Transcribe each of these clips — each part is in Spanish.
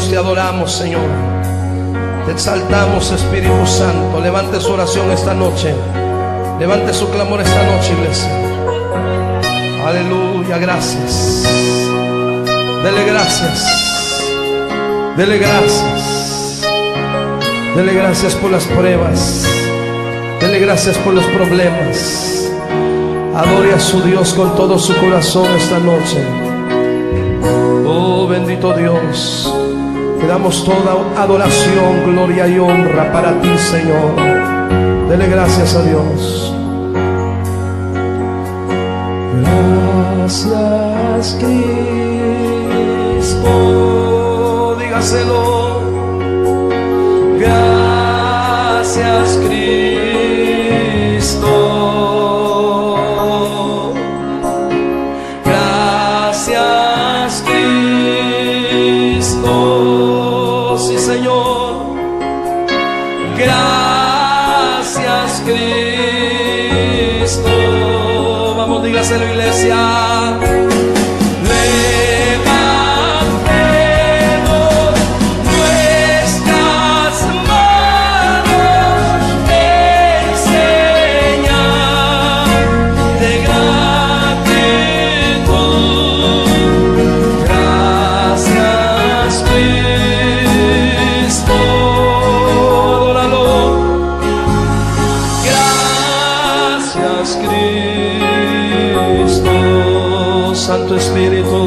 Dios, te adoramos, Señor. Te exaltamos, Espíritu Santo. Levante su oración esta noche. Levante su clamor esta noche, iglesia. Aleluya, gracias. Dele gracias. Dele gracias. Dele gracias por las pruebas. Dele gracias por los problemas. Adore a su Dios con todo su corazón esta noche. Oh, bendito Dios. Te damos toda adoración, gloria y honra para ti, Señor. Dele gracias a Dios. Gracias, Cristo. Dígaselo. Gracias, Cristo. Gracias, Cristo. Sí, Señor. Gracias. Gracias, Cristo. Vamos, dígaselo, iglesia. Santo Espíritu,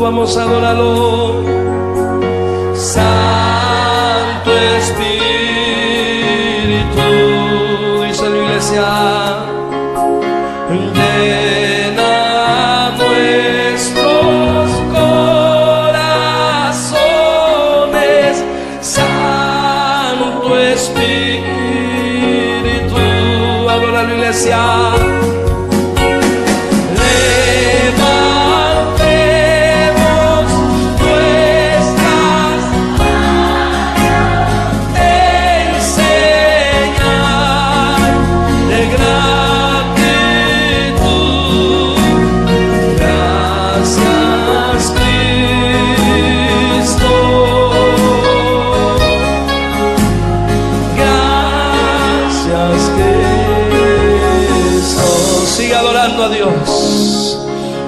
vamos a adorarlo. Santo Espíritu, dice la iglesia, ven a nuestros corazones, Santo Espíritu. Gracias.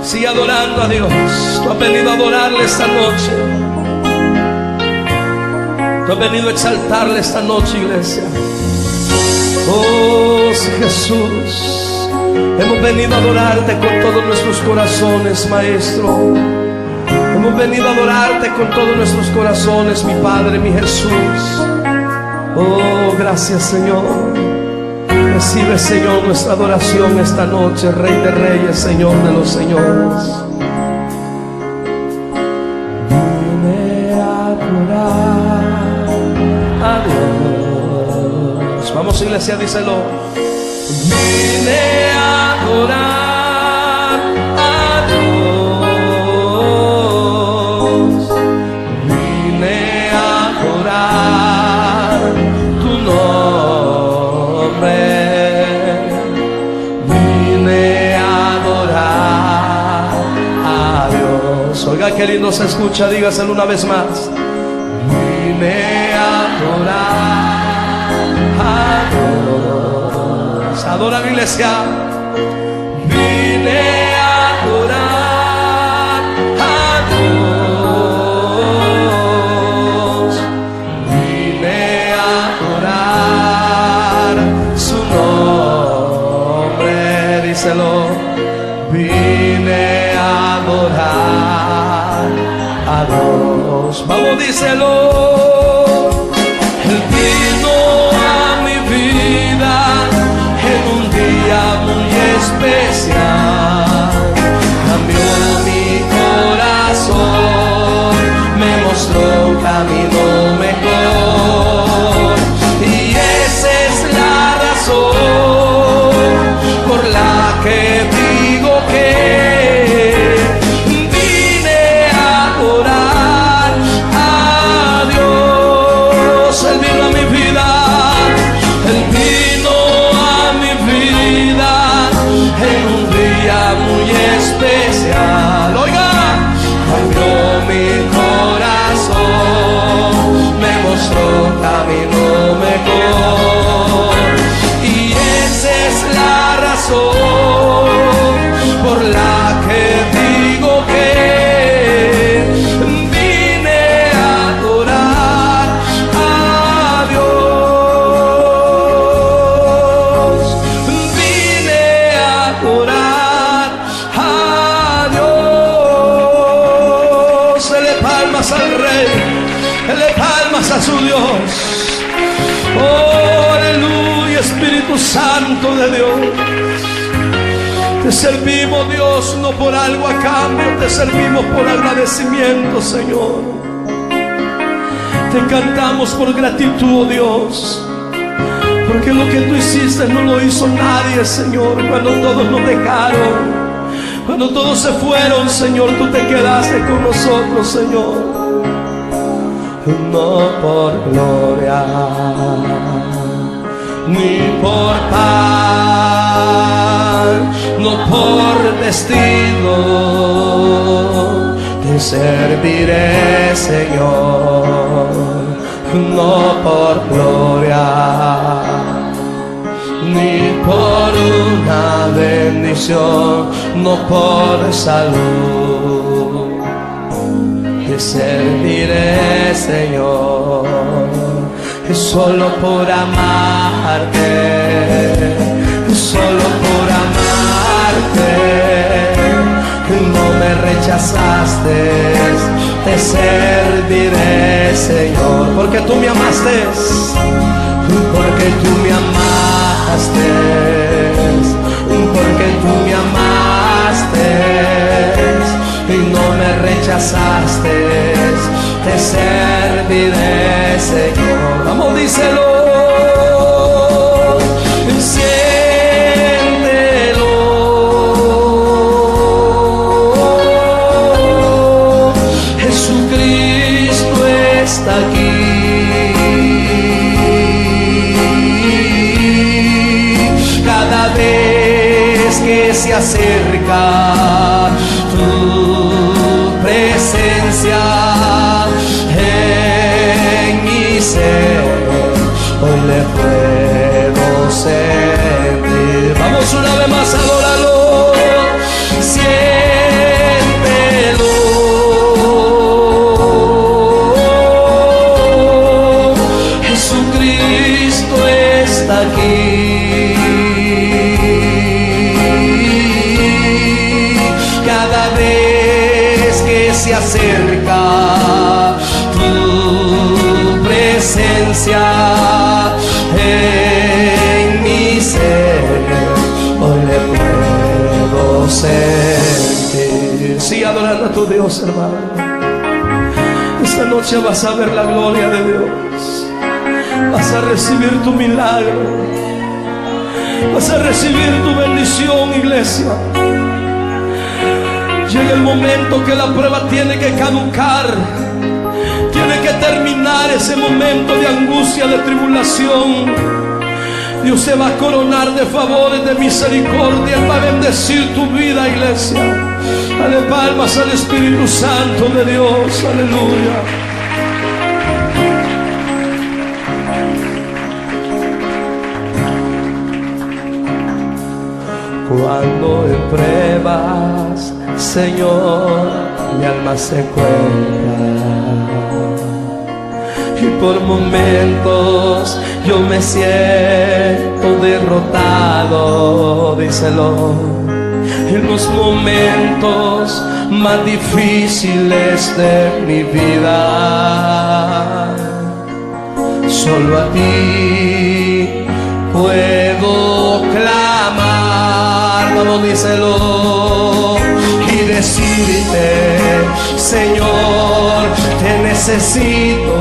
Sigue adorando a Dios. Tú has venido a adorarle esta noche. Tú has venido a exaltarle esta noche, iglesia. Oh Jesús, hemos venido a adorarte con todos nuestros corazones, Maestro. Hemos venido a adorarte con todos nuestros corazones, mi Padre, mi Jesús. Oh, gracias, Señor. Recibe, Señor, nuestra adoración esta noche, Rey de Reyes, Señor de los Señores. Vine a adorar a Dios. Vamos, iglesia, díselo. Vine a adorar a Dios. Vine a adorar tu nombre. Oiga, qué lindo se escucha, dígaselo una vez más. Vine a adorar a Dios. Adora, mi iglesia. Vine a adorar a Dios. Vine a adorar su nombre. Díselo. Vine a adorar. Vamos, díselo. Él vino a mi vida en un día muy especial. Cambió mi corazón, me mostró un camino mejor. Y esa es la razón por la que digo que vine a adorar a Dios. Espíritu Santo de Dios. Te servimos, Dios, no por algo a cambio, te servimos por agradecimiento, Señor. Te cantamos por gratitud, Dios, porque lo que tú hiciste no lo hizo nadie, Señor. Cuando todos nos dejaron, cuando todos se fueron, Señor, tú te quedaste con nosotros, Señor. No por gloria ni por pan, no por destino te serviré, Señor. No por gloria ni por una bendición, no por salud te serviré, Señor. Es solo por amarte, es solo por amarte, no me rechazaste, te serviré, Señor. Porque tú me amaste, porque tú me amaste, porque tú me amaste y no me rechazaste, te serviré, Señor. Vamos, díselo, siéntelo. Jesucristo está aquí. Cada vez que se acerca tu presencia en mi ser, hoy le puedo sentir. Vamos una vez más, adóralo, siéntelo. Jesucristo está aquí. Se acerca tu presencia en mi ser, hoy le puedo sentir. Sigue adorando a tu Dios, hermano. Esta noche vas a ver la gloria de Dios, vas a recibir tu milagro, vas a recibir tu bendición, iglesia. Llega el momento que la prueba tiene que caducar, tiene que terminar ese momento de angustia, de tribulación. Dios te va a coronar de favores, de misericordia. Él va a bendecir tu vida, iglesia. Dale palmas al Espíritu Santo de Dios. Aleluya. Cuando en pruebas, Señor, mi alma se encuentra, y por momentos yo me siento derrotado, díselo. En los momentos más difíciles de mi vida, solo a ti puedo clamar, vamos, díselo. Y decirte, Señor, te necesito,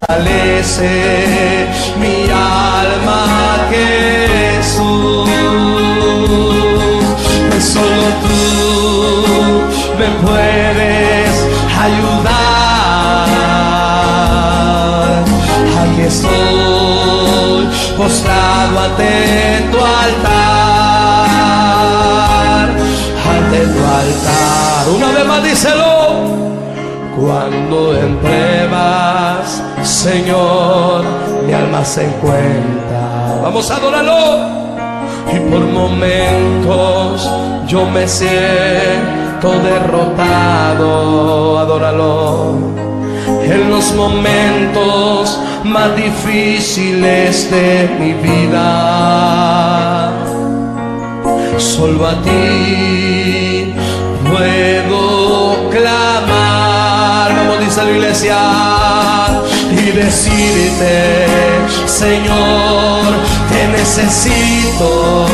fortalece mi alma, Jesús. Solo tú me puedes ayudar. Aquí estoy postrado ante tu altar. Una vez más, díselo. Cuando en pruebas, Señor, mi alma se encuentra, vamos a adorarlo. Y por momentos yo me siento derrotado, adóralo. En los momentos más difíciles de mi vida, solo a ti puedo clamar, como dice la iglesia. Y y decirte, Señor, te necesito.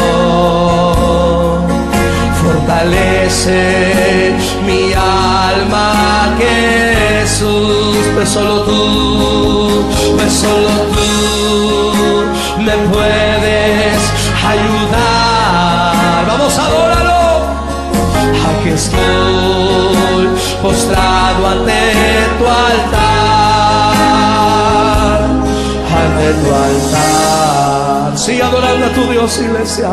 Fortalece mi alma, Jesús, pues solo tú me puedes ayudar. Vamos, adóralo. Aquí estoy postrado ante tu altar, ante tu altar. Sigue adorando a tu Dios, iglesia.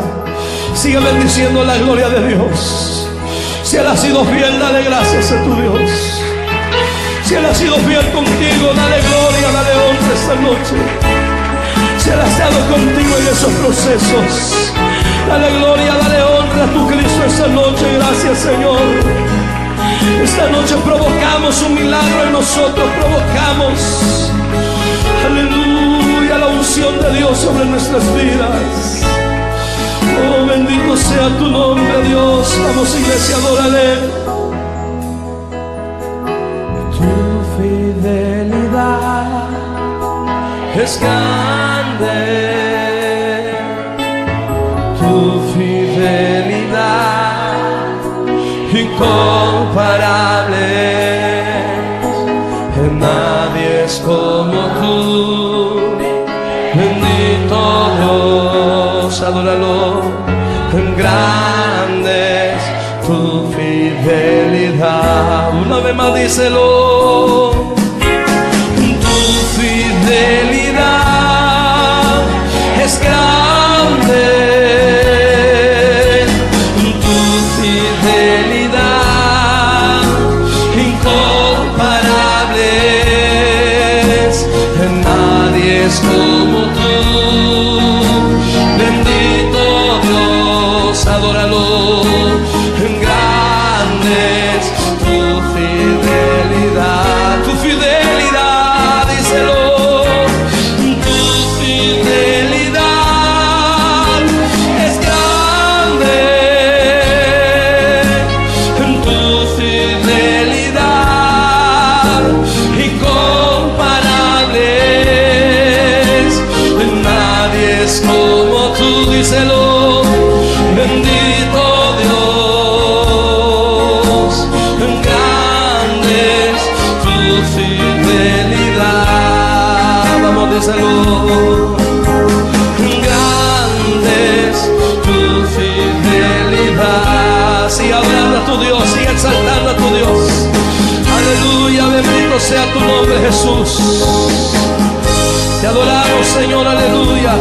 Sigue bendiciendo la gloria de Dios. Si Él ha sido fiel, dale gracias a tu Dios. Si Él ha sido fiel contigo, dale gloria, dale honra esta noche. Si Él ha estado contigo en esos procesos, dale gloria, dale honra a tu Cristo esta noche. Gracias, Señor. Esta noche provocamos un milagro en nosotros, provocamos, aleluya, la unción de Dios sobre nuestras vidas. Oh, bendito sea tu nombre, Dios. Vamos, iglesia, adórale. Tu fidelidad es grande, tu fidelidad incomparable. Nadie es como tú, bendito Dios, adóralo. Grande es tu fidelidad. Una vez más, díselo. Tu fidelidad es grande, tu fidelidad incomparable. Nadie es como tú, bendito Dios, adóralo. Grande es tu fidelidad, tu fidelidad, díselo. Tu fidelidad es grande, tu fidelidad incomparable. Nadie es como tú, díselo. Bendito Dios, grande es tu fidelidad. Vamos, díselo. Grande es tu fidelidad. Sigue adorando a tu Dios, sigue exaltando a tu Dios. Aleluya, bendito sea tu nombre, Jesús. Te adoramos, Señor, aleluya.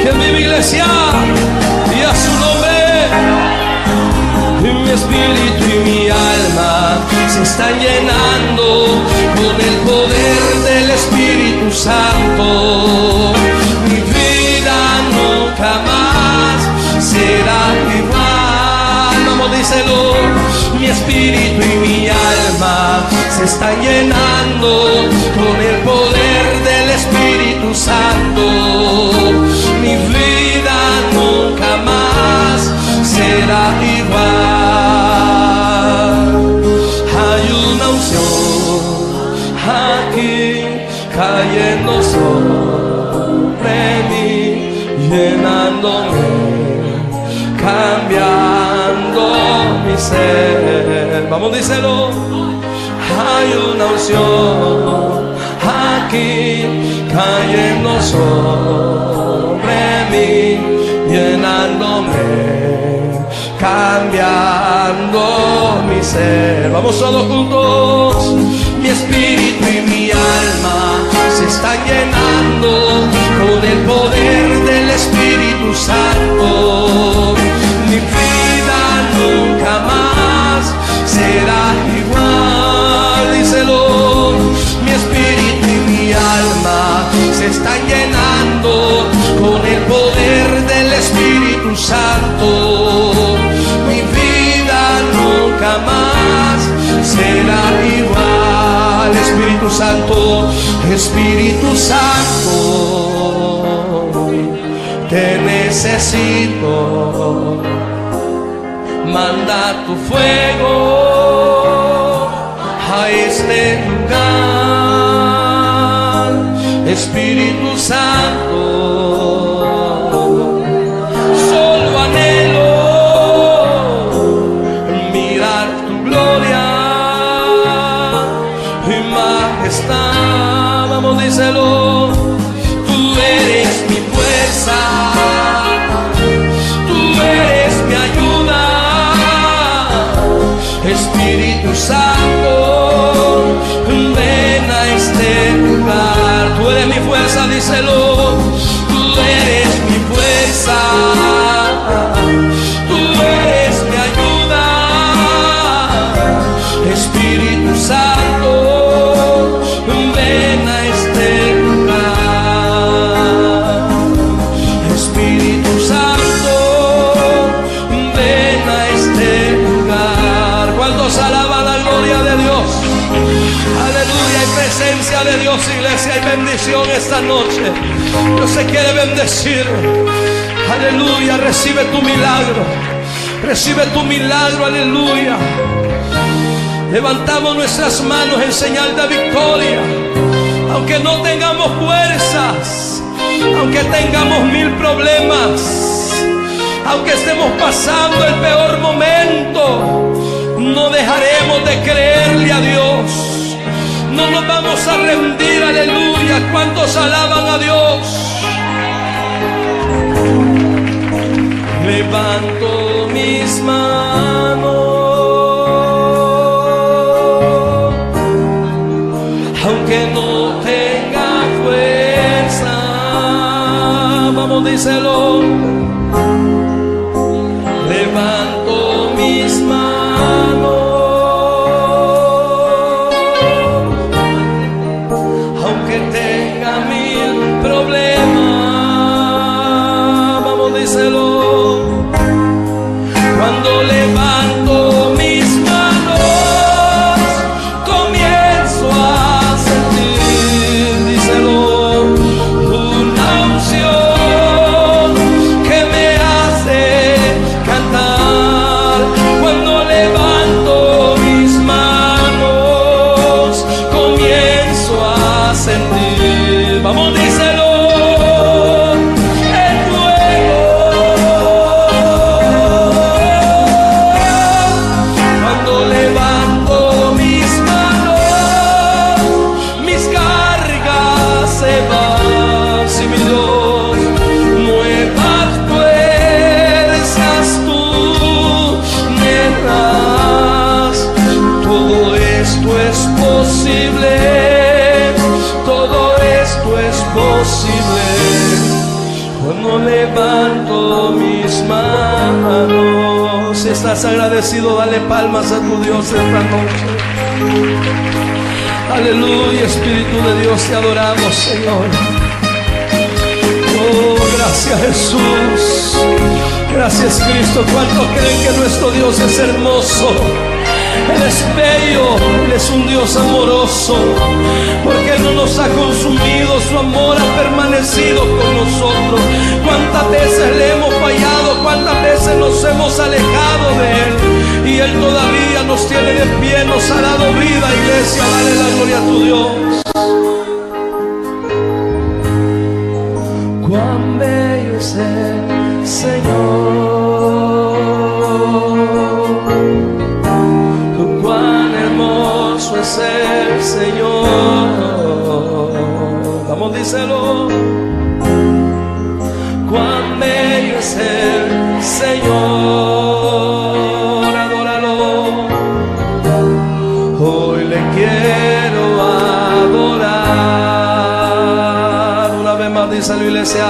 Que viva iglesia y a su nombre, y mi espíritu y mi alma se están llenando con el poder del Espíritu Santo. Mi vida nunca más será igual. Vamos, díselo. Mi espíritu y mi alma se están llenando con el poder del Espíritu Santo. Mi vida nunca más será igual. Hay una unción aquí cayendo sobre mí, llenándome, cambiando mi ser. Vamos, díselo. Hay una unción aquí cayendo sobre mí, llenándome, cambiando mi ser. Vamos todos juntos. Mi espíritu y mi alma se están llenando con el poder del Espíritu Santo. Mi vida nunca más será igual. Díselo. Mi espíritu y mi alma se están llenando con el poder del Espíritu Santo. Mi vida nunca más será igual. Espíritu Santo, Espíritu Santo, te necesito. Manda tu fuego a este lugar, Espíritu Santo. Solo anhelo mirar tu gloria y majestad. Vamos, díselo. Tú eres mi fuerza, Espíritu Santo, ven a este lugar. Tú eres mi fuerza, díselo. Tú eres mi fuerza, tú eres mi ayuda. Espíritu Santo, ven a este lugar. Espíritu Santo, ven a este lugar. Cuántos alaban la gloria de Dios. Aleluya, hay presencia de Dios, iglesia, hay bendición esta noche. Dios se quiere bendecir. Aleluya, recibe tu milagro, recibe tu milagro. Aleluya, levantamos nuestras manos en señal de victoria. Aunque no tengamos fuerzas, aunque tengamos mil problemas, aunque estemos pasando el peor momento, no dejaremos de creerle a Dios. No nos vamos a rendir. Aleluya. ¿Cuántos alaban a Dios? Levanto mis manos, aunque no tenga fuerza. Vamos, díselo. Levanto mis manos, aunque tenga mil problemas. Vamos, díselo. Cuando levanto mis manos, comienzo a sentir, díselo, una unción que me hace cantar. Cuando levanto mis manos, comienzo a sentir. Vamos, díselo. Cuando levanto mis manos. Si estás agradecido, dale palmas a tu Dios esta noche. Aleluya, Espíritu de Dios, te adoramos, Señor. Oh, gracias, Jesús. Gracias, Cristo. ¿Cuántos creen que nuestro Dios es hermoso? Él es bello, Él es un Dios amoroso, porque Él no nos ha consumido, su amor ha permanecido con nosotros. Cuántas veces le hemos fallado, cuántas veces nos hemos alejado de Él, y Él todavía nos tiene de pie, nos ha dado vida. Iglesia, dale la gloria a tu Dios. Cuán bello es el Señor, el Señor. Vamos, díselo. Cuán bello es el Señor, adóralo. Hoy le quiero adorar. Una vez más, díselo, iglesia.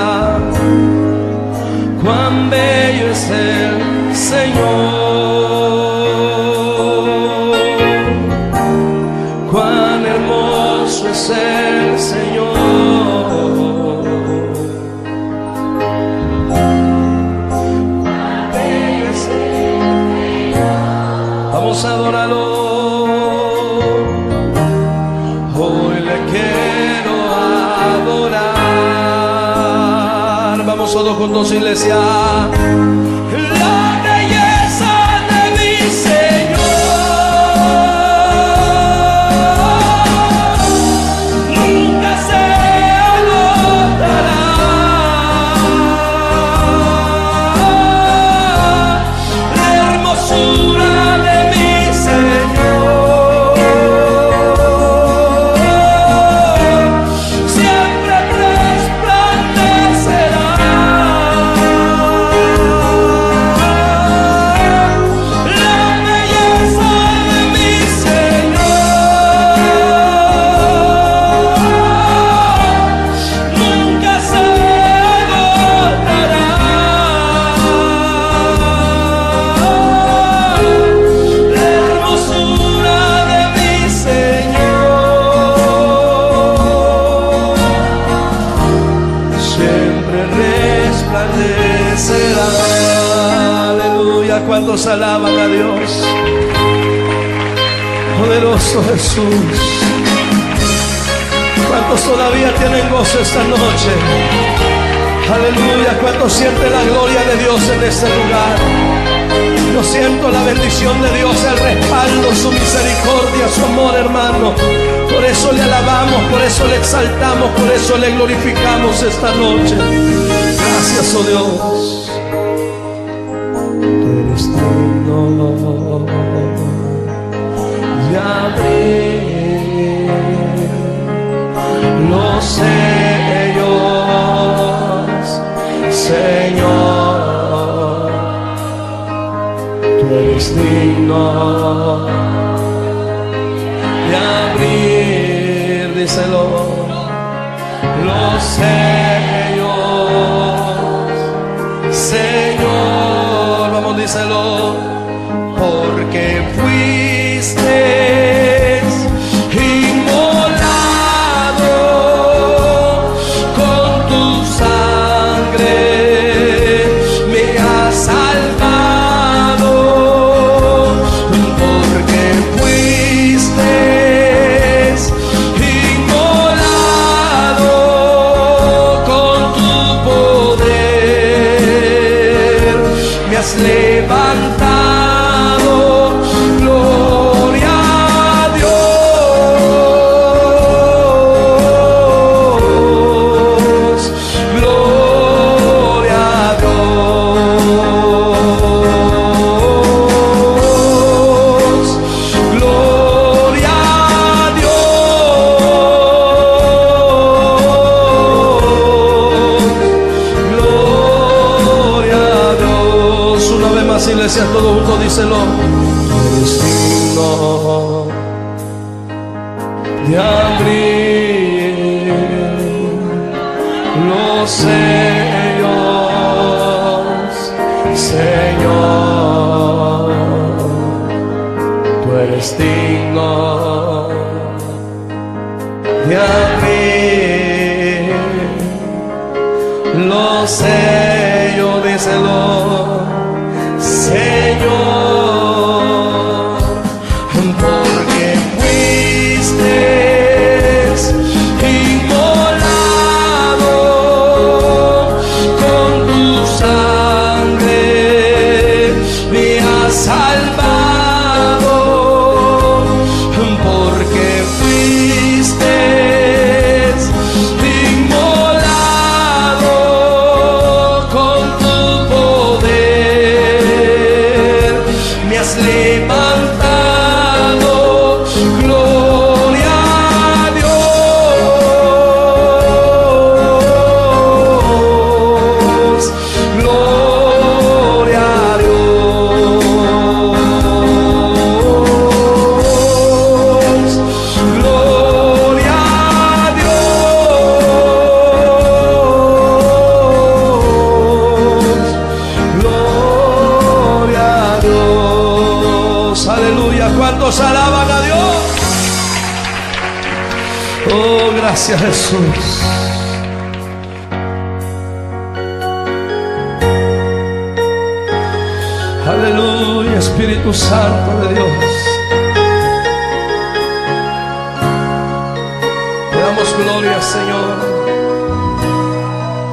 Cuán bello es el Señor, cuán hermoso es el Señor, cuán bello es el Señor. Vamos a adorarlo. Hoy le quiero adorar. Vamos todos juntos, iglesia. profundos alaban a Dios. Poderoso Jesús. ¿Cuántos todavía tienen gozo esta noche? Aleluya. ¿Cuántos sienten la gloria de Dios en este lugar? Yo siento la bendición de Dios, el respaldo, su misericordia, su amor, hermano. Por eso le alabamos, por eso le exaltamos, por eso le glorificamos esta noche. Gracias, oh Dios. Eres digno de abrir los sellos, Señor. Tú eres digno de abrir, díselo, los sellos, Señor. Díselo, porque fuiste inmolado, con tu sangre me has salvado, porque fuiste inmolado, con tu poder me has levantado. Iglesia, todo junto, díselo. Eres digno de abrir los sellos, Señor. Tú eres digno de abrir los sellos, díselo. Señor, porque fuiste inmolado, con tu sangre me has salvado, porque fuiste inmolado, con tu poder me has levantado, gloria a Dios, gloria a Dios, gloria a Dios, gloria a Dios. Aleluya, ¿cuántos alaban a Dios? Oh, gracias, Jesús. Aleluya, Espíritu Santo de Dios. Te damos gloria, Señor.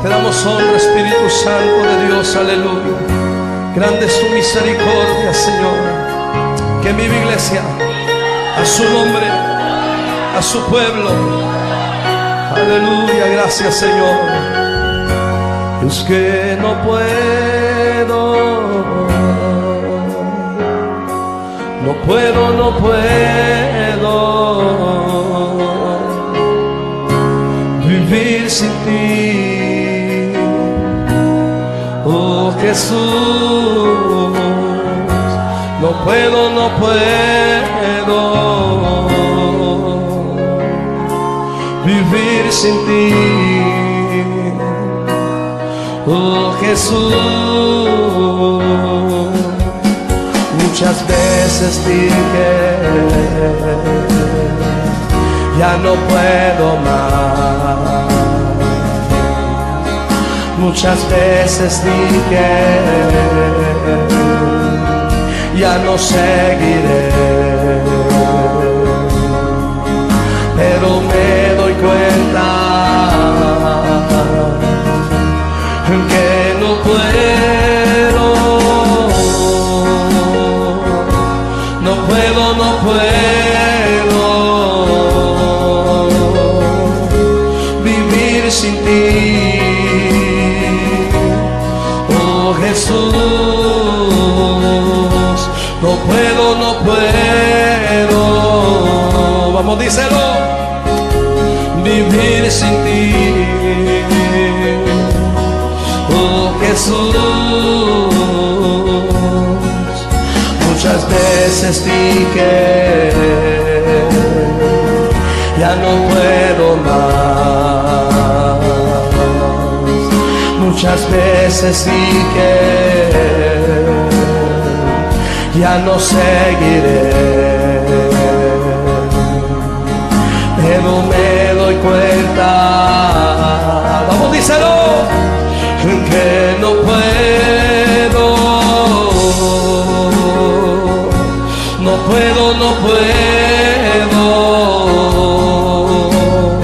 Te damos honra, Espíritu Santo de Dios. Aleluya. Grande es tu misericordia, Señor. Que en viva iglesia, a su nombre, a su pueblo. Aleluya, gracias, Señor. Es que no puedo, no puedo, no puedo vivir sin ti, oh Jesús. No puedo, no puedo vivir sin ti, oh Jesús. Muchas veces dije, ya no puedo más. Muchas veces dije, ya no seguiré, pero me doy cuenta que no puedo, no puedo, no puedo vivir sin ti, oh Jesús. No puedo, no puedo, vamos, díselo, vivir sin ti, oh Jesús. Muchas veces dije, ya no puedo más, muchas veces dije, ya no seguiré, pero me doy cuenta, vamos, díselo, que no puedo, no puedo, no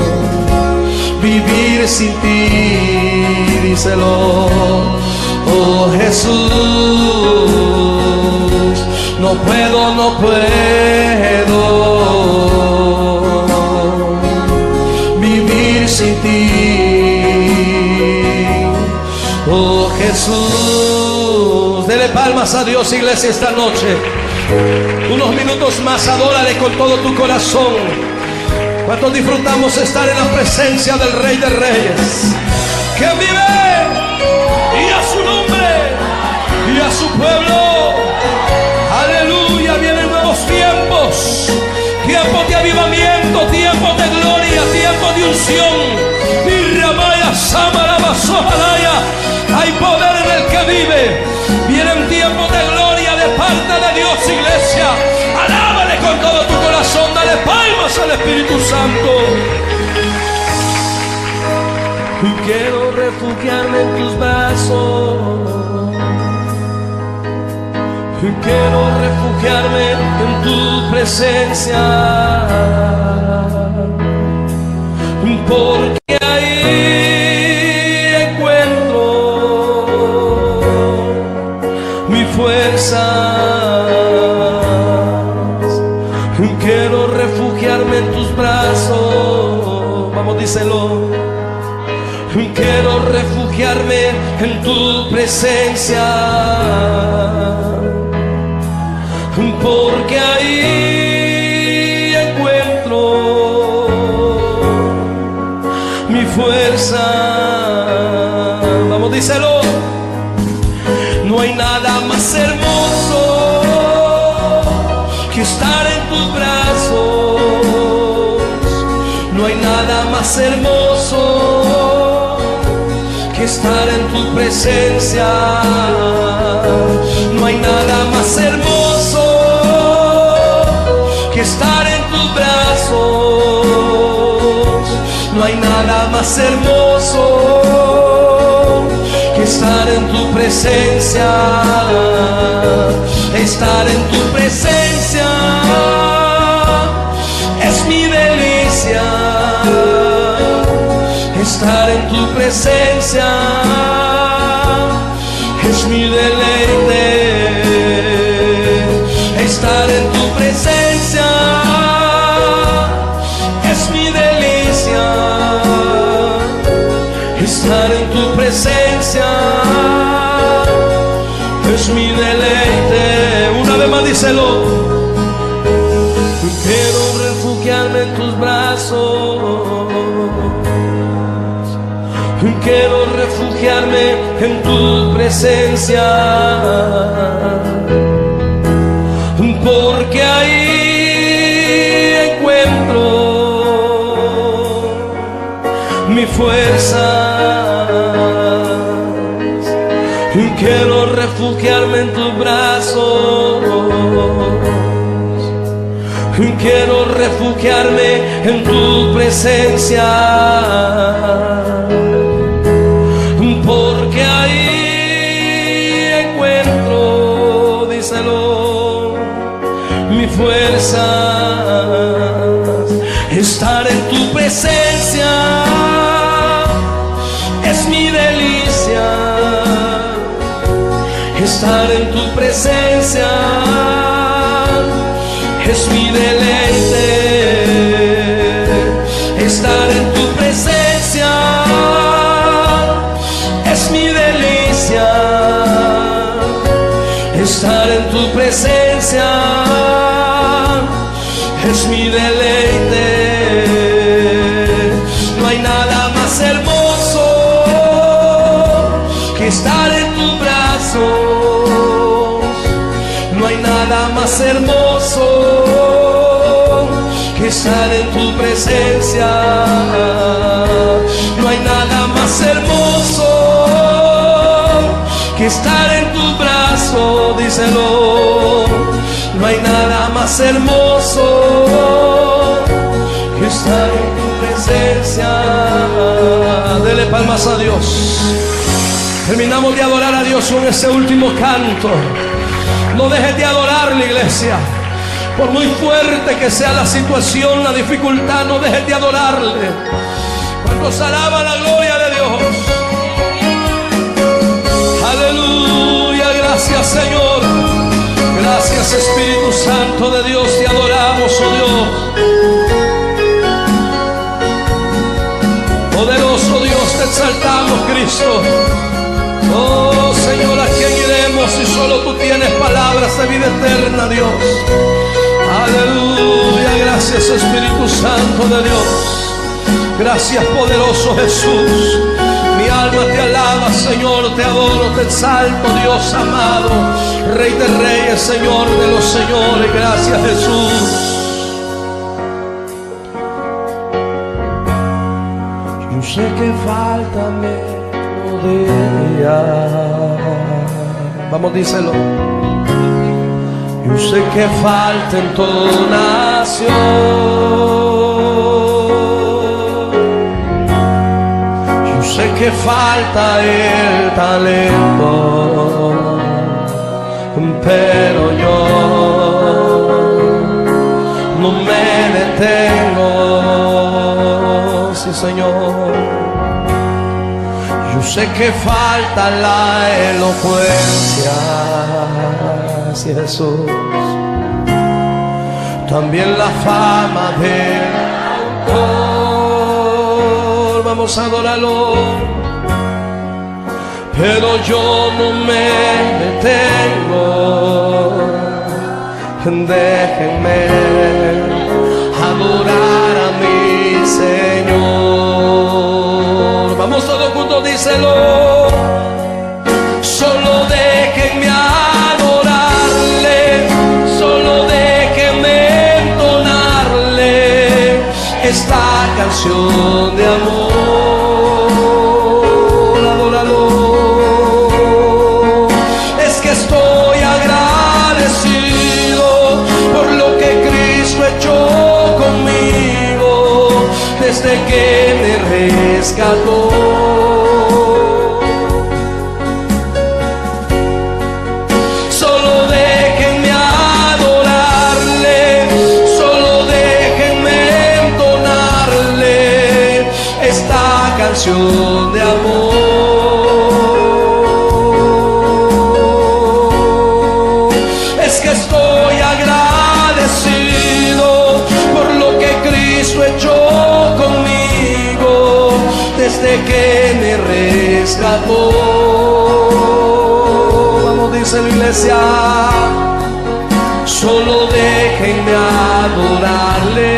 puedo vivir sin ti, díselo, oh Jesús. No puedo, no puedo vivir sin ti, oh Jesús. Dele palmas a Dios, iglesia, esta noche. Unos minutos más, adórale con todo tu corazón. ¿Cuántos disfrutamos estar en la presencia del Rey de Reyes, que vive, y a su nombre, y a su pueblo? Aleluya, vienen nuevos tiempos, tiempos de avivamiento, tiempos de gloria, tiempos de unción. Mirramaya, Samaraba, Sojalaya, hay poder en el que vive. Vienen tiempos de gloria de parte de Dios, iglesia. Alábale con todo tu corazón, dale palmas al Espíritu Santo. Quiero refugiarme en tus brazos. Quiero refugiarme en tu presencia, porque ahí encuentro mi fuerza. Quiero refugiarme en tus brazos, vamos, díselo. Quiero refugiarme en tu presencia, porque ahí encuentro mi fuerza. Vamos, díselo. No hay nada más hermoso que estar en tus brazos. No hay nada más hermoso que estar en tu presencia. No hay nada más hermoso que estar en tus brazos. No hay nada más hermoso que estar en tu presencia. Estar en tu presencia es mi delicia. Estar en tu presencia es mi deleite. Estar en tu presencia es mi delicia. Estar en tu presencia es mi deleite. Una vez más, díselo. Quiero refugiarme en tus brazos. Quiero refugiarme en tu presencia, porque ahí encuentro mi fuerza. Quiero refugiarme en tus brazos. Quiero refugiarme en tu presencia, porque ahí encuentro, díselo, fuerzas. Estar en tu presencia es mi delicia. Estar en tu presencia es mi deleite. Estar en tu presencia es mi delicia. Estar en tu presencia es mi deleite. No hay nada más hermoso que estar en tus brazos. No hay nada más hermoso que estar en tu presencia. No hay nada más hermoso que estar en tus brazos. Díselo. No hay nada más hermoso que estar en tu presencia. Dele palmas a Dios. Terminamos de adorar a Dios con este último canto. No dejes de adorar, la iglesia. Por muy fuerte que sea la situación, la dificultad, no dejes de adorarle. Cuando alaba la gloria de Dios. Aleluya, gracias Señor. Gracias Espíritu Santo de Dios, te adoramos, oh Dios. Poderoso Dios, te exaltamos, Cristo. Oh Señor, ¿a quién iremos si solo tú tienes palabras de vida eterna, Dios? Aleluya, gracias Espíritu Santo de Dios. Gracias poderoso Jesús. Mi alma te alaba, Señor, te adoro, te exalto, Dios amado, Rey de Reyes, Señor de los Señores. Gracias, Jesús. Yo sé que falta melodía. Vamos, díselo. Yo sé que falta entonación. Sé que falta el talento, pero yo no me detengo, sí Señor. Yo sé que falta la elocuencia, sí Jesús, también la fama del autor. Vamos a adorarlo, pero yo no me detengo. Déjenme adorar a mi Señor. Vamos todos juntos, díselo. Solo déjenme adorarle, solo déjenme entonarle esta canción de amor. Desde que me rescató, solo déjenme adorarle, solo déjenme entonarle esta canción de amor. Es que estoy agradecido por lo que Cristo echó desde que me rescató. Vamos, dice la iglesia. Solo déjenme adorarle,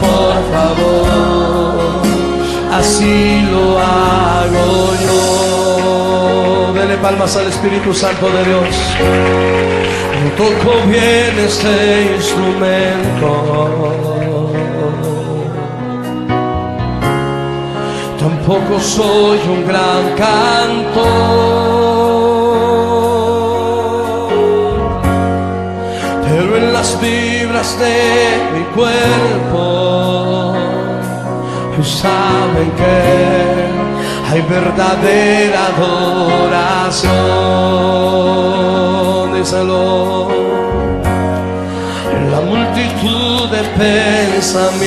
por favor, así lo hago yo. Dele palmas al Espíritu Santo de Dios. No toco bien este instrumento, tampoco soy un gran cantor, pero en las fibras de mi cuerpo saben que hay verdadera adoración. Díselo. multitud de pensamientos,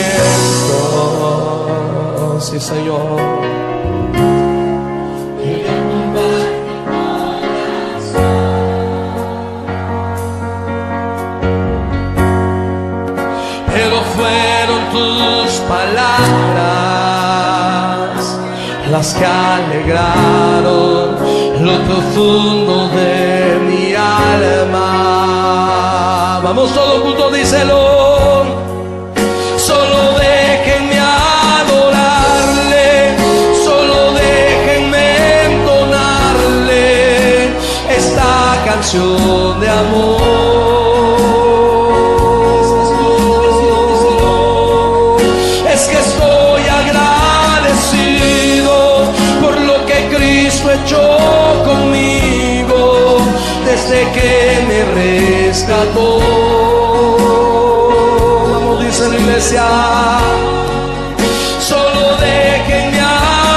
sí Señor, y derrumbar mi corazón. Pero fueron tus palabras las que alegraron lo profundo de mi alma. Vamos todos juntos, díselo. Solo déjenme adorarle, solo déjenme entonarle esta canción de amor. Es que estoy agradecido por lo que Cristo echó desde que me rescató. Vamos, dice la iglesia. Solo déjenme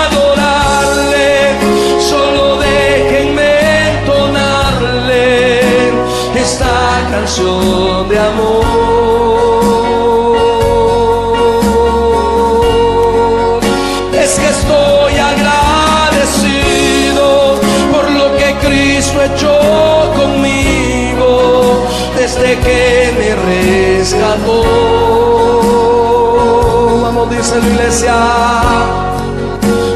adorarle, solo déjenme entonarle esta canción de amor. Es que estoy agradecido por lo que Cristo echó desde que me rescató. Vamos, dice la iglesia.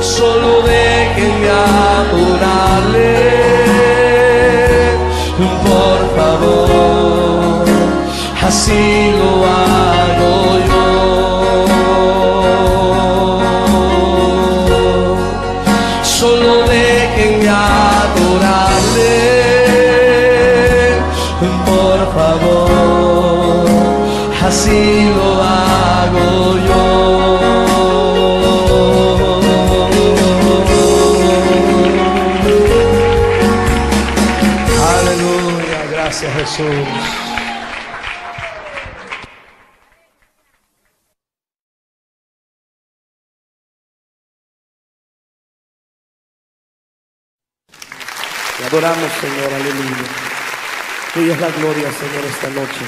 Solo déjenme adorarle, por favor, así lo hago yo. Solo déjenme adorarle, por favor, así lo hago yo. Aleluya, gracias Jesús. Te adoramos, Señor, aleluya. Tuya es la gloria, Señor, esta noche.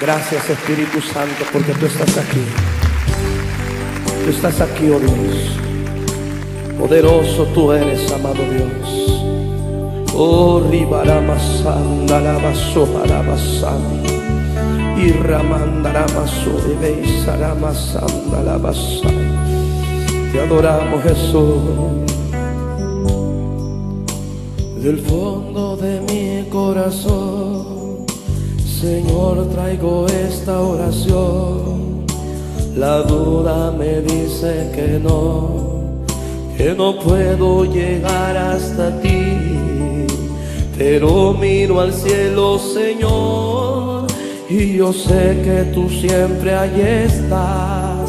Gracias, Espíritu Santo, porque tú estás aquí. Tú estás aquí, oh Dios. Poderoso tú eres, amado Dios. Oh, Ribaramasanda, Rabaso, Rabasami. Y Ramandarabaso, Rebeisaramasanda, Rabasami. Te adoramos, Jesús. Del fondo de mi corazón, Señor, traigo esta oración. La duda me dice que no puedo llegar hasta ti. Pero miro al cielo, Señor, y yo sé que tú siempre ahí estás,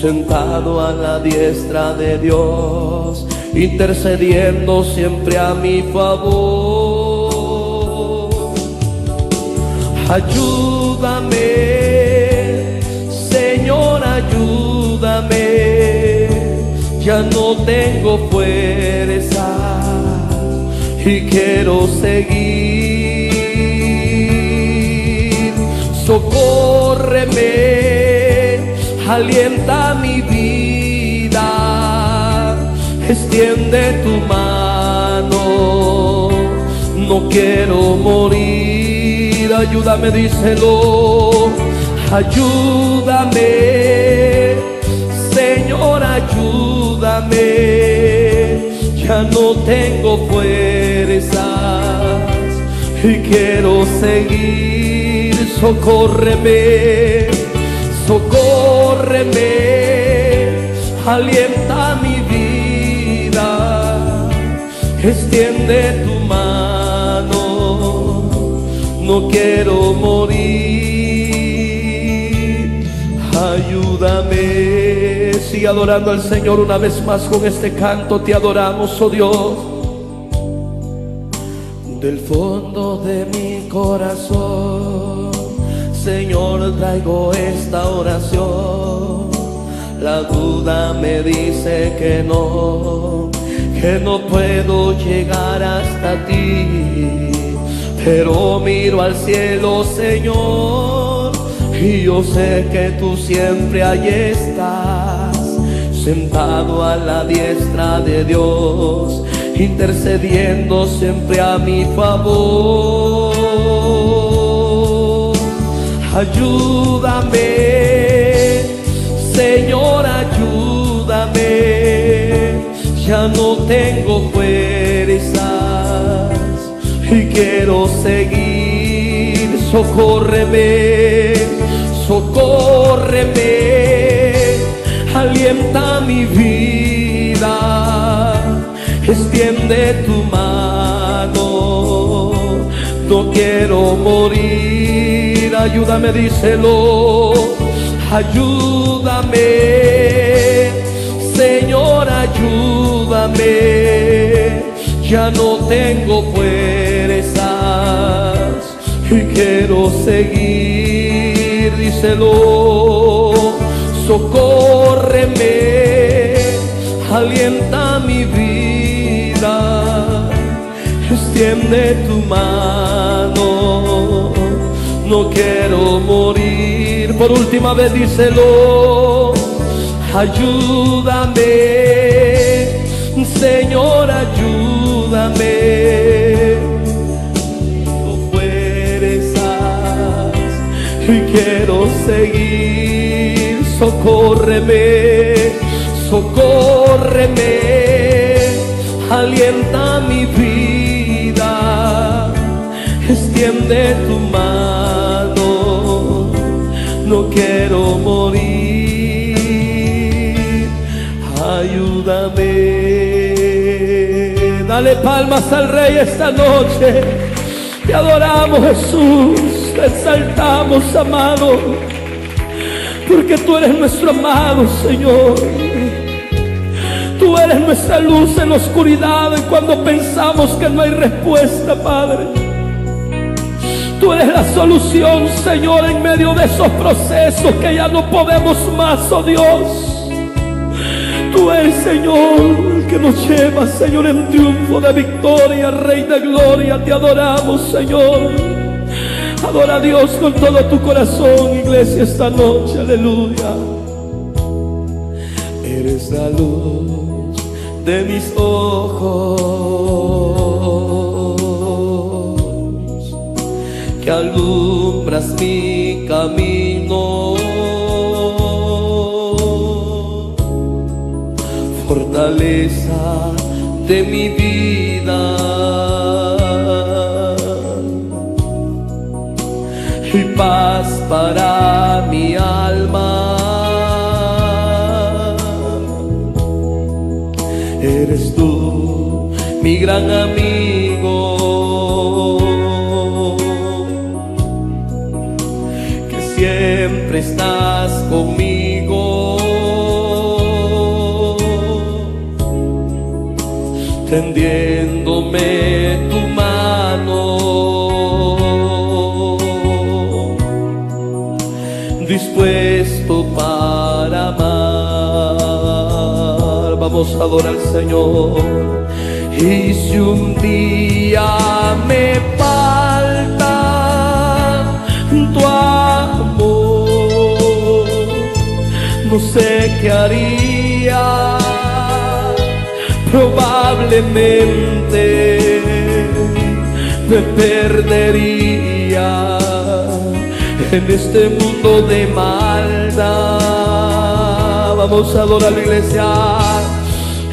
sentado a la diestra de Dios, intercediendo siempre a mi favor. Ayúdame, Señor, ayúdame. Ya no tengo fuerzas y quiero seguir. Socórreme, alienta mi vida. Extiende tu mano, no quiero morir. Ayúdame, díselo. Ayúdame, Señor, ayúdame. Ya no tengo fuerzas y quiero seguir. Socórreme, socórreme, alienta mi vida. Extiende tu mano, no quiero morir. Ayúdame. Sigue adorando al Señor una vez más con este canto. Te adoramos, oh Dios. Del fondo de mi corazón, Señor, traigo esta oración. La duda me dice que no puedo llegar hasta ti, pero miro al cielo, Señor, y yo sé que tú siempre ahí estás, sentado a la diestra de Dios, intercediendo siempre a mi favor. Ayúdame, Señor, ayúdame, ya no tengo fuerzas y quiero seguir. Socórreme, socórreme, alienta mi vida, extiende tu mano, no quiero morir. Ayúdame, díselo. Ayúdame, Señor, ayúdame, ya no tengo fuerzas y quiero seguir. Díselo. Socórreme, alienta mi vida, extiende tu mano, no quiero morir. Por última vez, díselo. Ayúdame, Señor, ayúdame, no fuerzas y quiero seguir. Socórreme, socórreme, alienta mi vida, extiende tu mano, no quiero morir. Ayúdame. Dale palmas al Rey esta noche. Te adoramos, Jesús, te exaltamos, amado, porque tú eres nuestro amado, Señor. Tú eres nuestra luz en la oscuridad y cuando pensamos que no hay respuesta, Padre. Tú eres la solución, Señor, en medio de esos procesos que ya no podemos más, oh Dios. Tú eres, Señor, que nos llevas, Señor, en triunfo de victoria, Rey de gloria. Te adoramos, Señor. Adora a Dios con todo tu corazón, iglesia, esta noche. Aleluya. Eres la luz de mis ojos, que alumbras mi camino. Fortaleza de mi vida y paz para mi alma, eres tú, mi gran amigo, que siempre estás conmigo, tendiéndome tu mano, dispuesto para amar. Vamos a adorar al Señor. Y si un día me falta tu amor, no sé qué haría. Probablemente me perdería en este mundo de maldad. Vamos a adorar a la iglesia.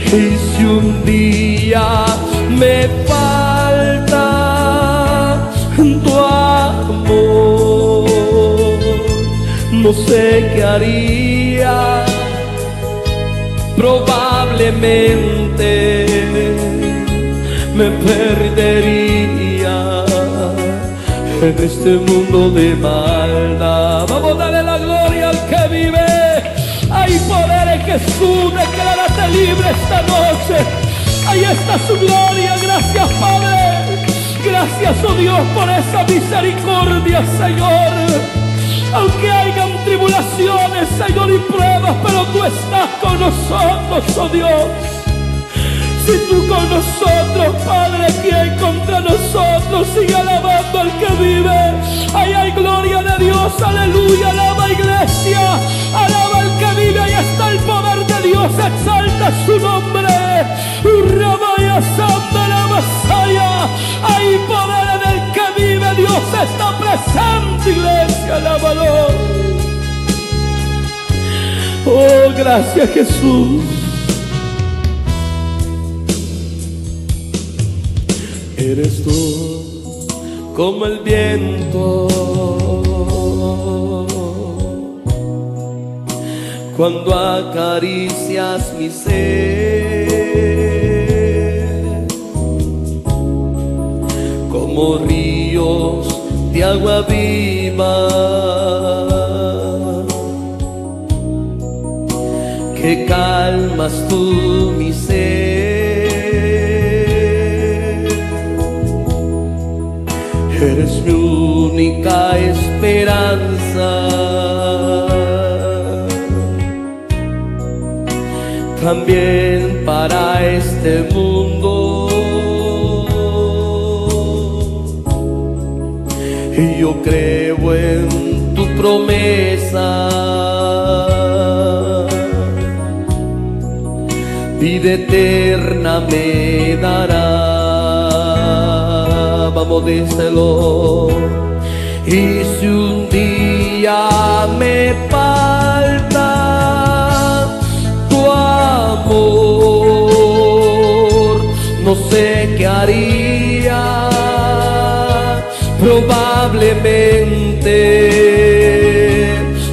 Y si un día me falta tu amor, no sé qué haría. Probablemente me perdería en este mundo de maldad. Vamos a darle la gloria al que vive. Hay poder en Jesús. Declárate libre esta noche. Ahí está su gloria. Gracias, Padre. Gracias, oh Dios, por esa misericordia, Señor. Aunque hayan tribulaciones, Señor, y pruebas, pero tú estás con nosotros, oh Dios. Si tú con nosotros, Padre, ¿quién contra nosotros? Sigue alabando al que vive. Ahí hay gloria de Dios, aleluya. Alaba, iglesia, alaba al que vive. Ahí está el poder de Dios, exalta su nombre. Urrabaya, santa la masaya. Hay poder en el que vive. Dios está presente, iglesia, alábalo. Oh, gracias, Jesús. Eres tú como el viento cuando acaricias mi ser, como ríos de agua viva que calmas tú mi ser. Eres mi única esperanza, también para este mundo. Y yo creo en tu promesa, vida eterna me darás. Vamos, díselo. Y si un día me falta tu amor, no sé qué haría. Probablemente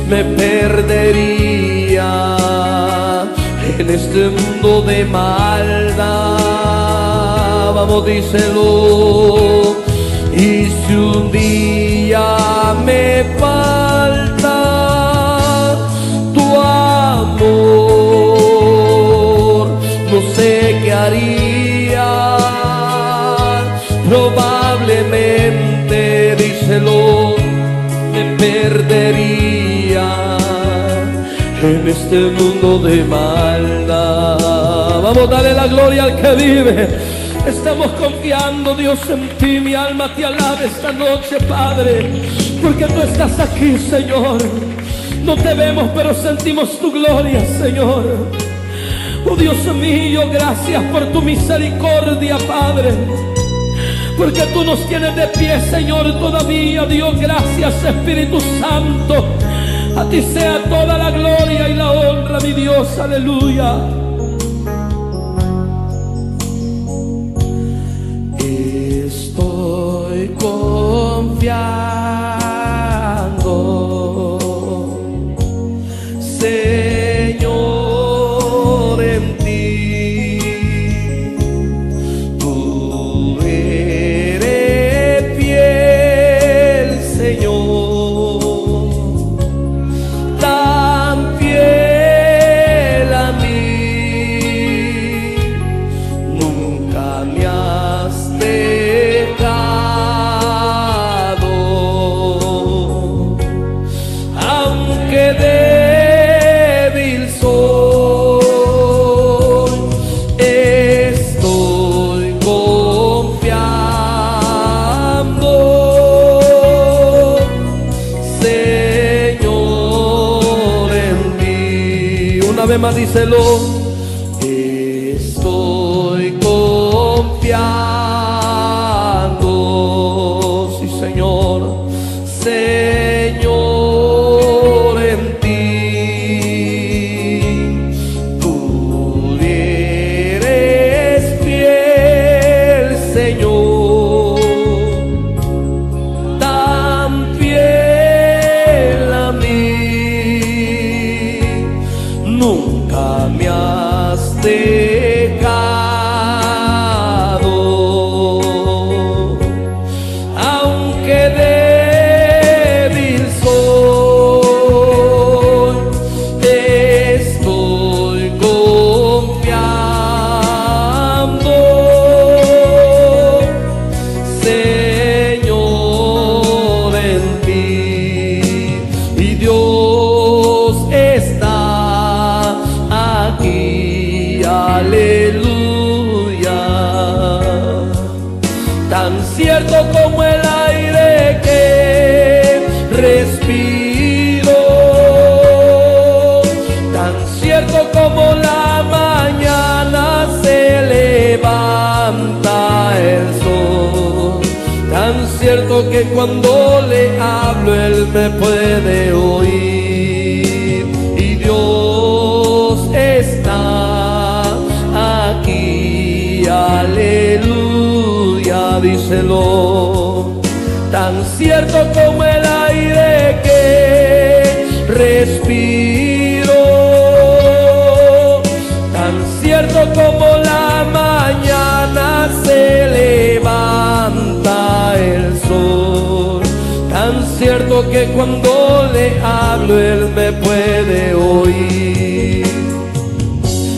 me perdería en este mundo de maldad. Vamos, díselo. Y si un día me falta tu amor, no sé qué haría. Probablemente, díselo, me perdería en este mundo de maldad. Vamos, dale la gloria al que vive. Estamos confiando, Dios, en ti. Mi alma te alaba esta noche, Padre, porque tú estás aquí, Señor. No te vemos, pero sentimos tu gloria, Señor. Oh, Dios mío, gracias por tu misericordia, Padre, porque tú nos tienes de pie, Señor, todavía. Dios, gracias, Espíritu Santo. A ti sea toda la gloria y la honra, mi Dios, aleluya. Confiando, Señor, en ti. Tú eres fiel, Señor, tan fiel a mí. Nunca me has dejado. Díselo. Estoy confiando, sí, Señor, Señor, en ti. Tú eres fiel, Señor, tan fiel a mí. Nunca me has dejado. que cuando le hablo Él me puede oír, y Dios está aquí. Aleluya, díselo. Tan cierto como el aire que respiro, tan cierto como la mañana se levanta el sol, tan cierto que cuando le hablo Él me puede oír,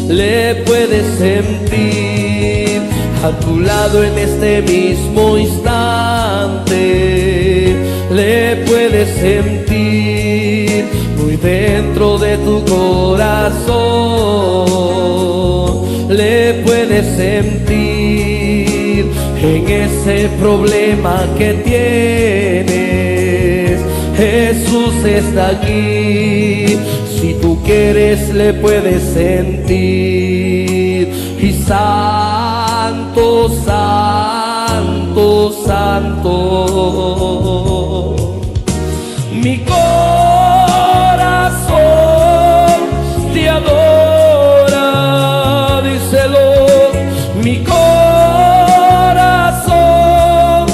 le puede sentir a tu lado en este mismo instante, le puedes sentir muy dentro de tu corazón, le puedes sentir en ese problema que tienes. Jesús está aquí, si tú quieres le puedes sentir. Y santo, santo, santo, mi corazón te adora, díselo. Mi corazón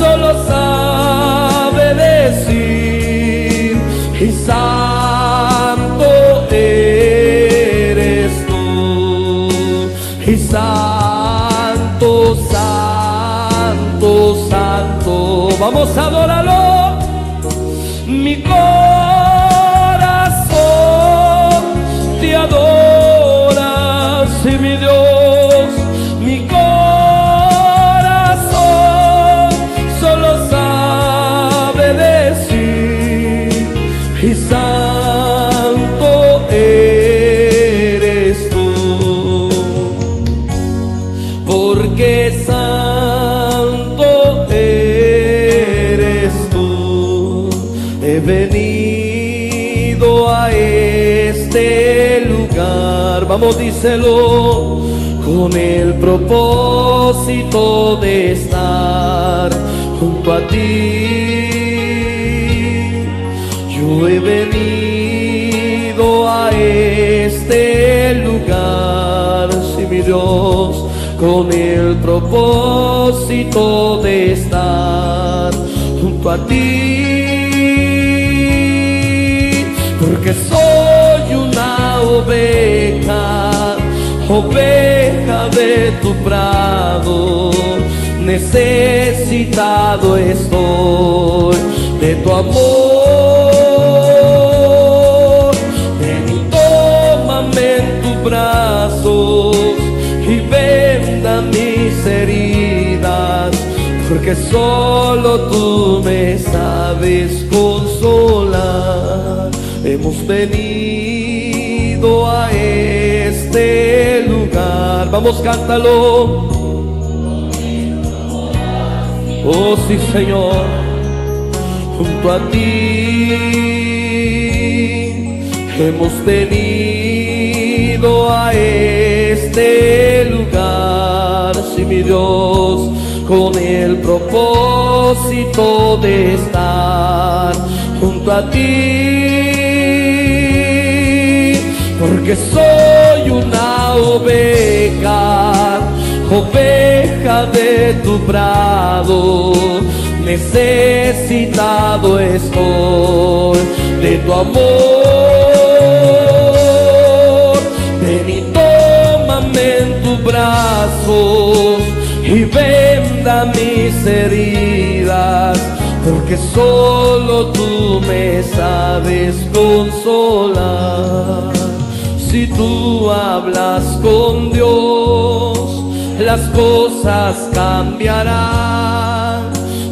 solo sabe decir, y santo eres tú, y santo, santo, santo. Vamos a adorarlo. Mi corazón te adora, sí, mi Dios. Mi corazón solo sabe decir, y santo eres tú, porque santo eres tú. He venido a este lugar, vamos, díselo, con el propósito de estar junto a ti. Yo he venido a este lugar, sí, mi Dios, con el propósito de estar junto a ti, porque soy una oveja, oveja de tu prado, necesitado estoy de tu amor. Ven y tómame en tus brazos y venda mis heridas, porque solo tú me sabes consolar. Hemos venido a este lugar, vamos, cántalo. Oh sí, Señor, junto a ti hemos venido a este lugar, sí, mi Dios, con el propósito de estar junto a ti, porque soy una oveja, oveja de tu prado, necesitado estoy de tu amor. Ven y tómame en tus brazos y venda mis heridas, porque solo tú me sabes consolar. Si tú hablas con Dios, las cosas cambiarán.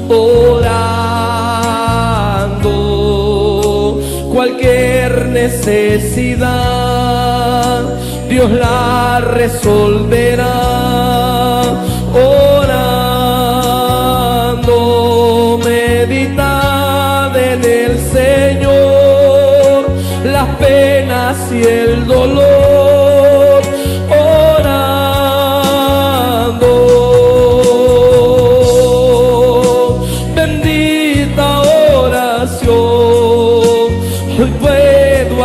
Orando, cualquier necesidad Dios la resolverá. Orando, meditad en el Señor las penas y el dolor. Orando, bendito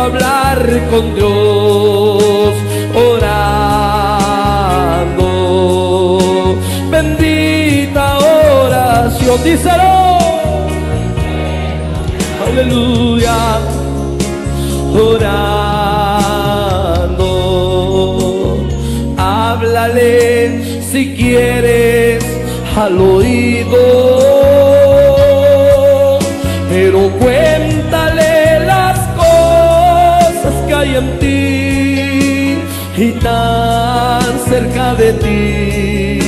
tiempo a hablar con Dios, orando. Bendita oración, díselo. Aleluya, orando. Háblale si quieres al oído, pero cuéntale las cosas que hay en ti y tan cerca de ti,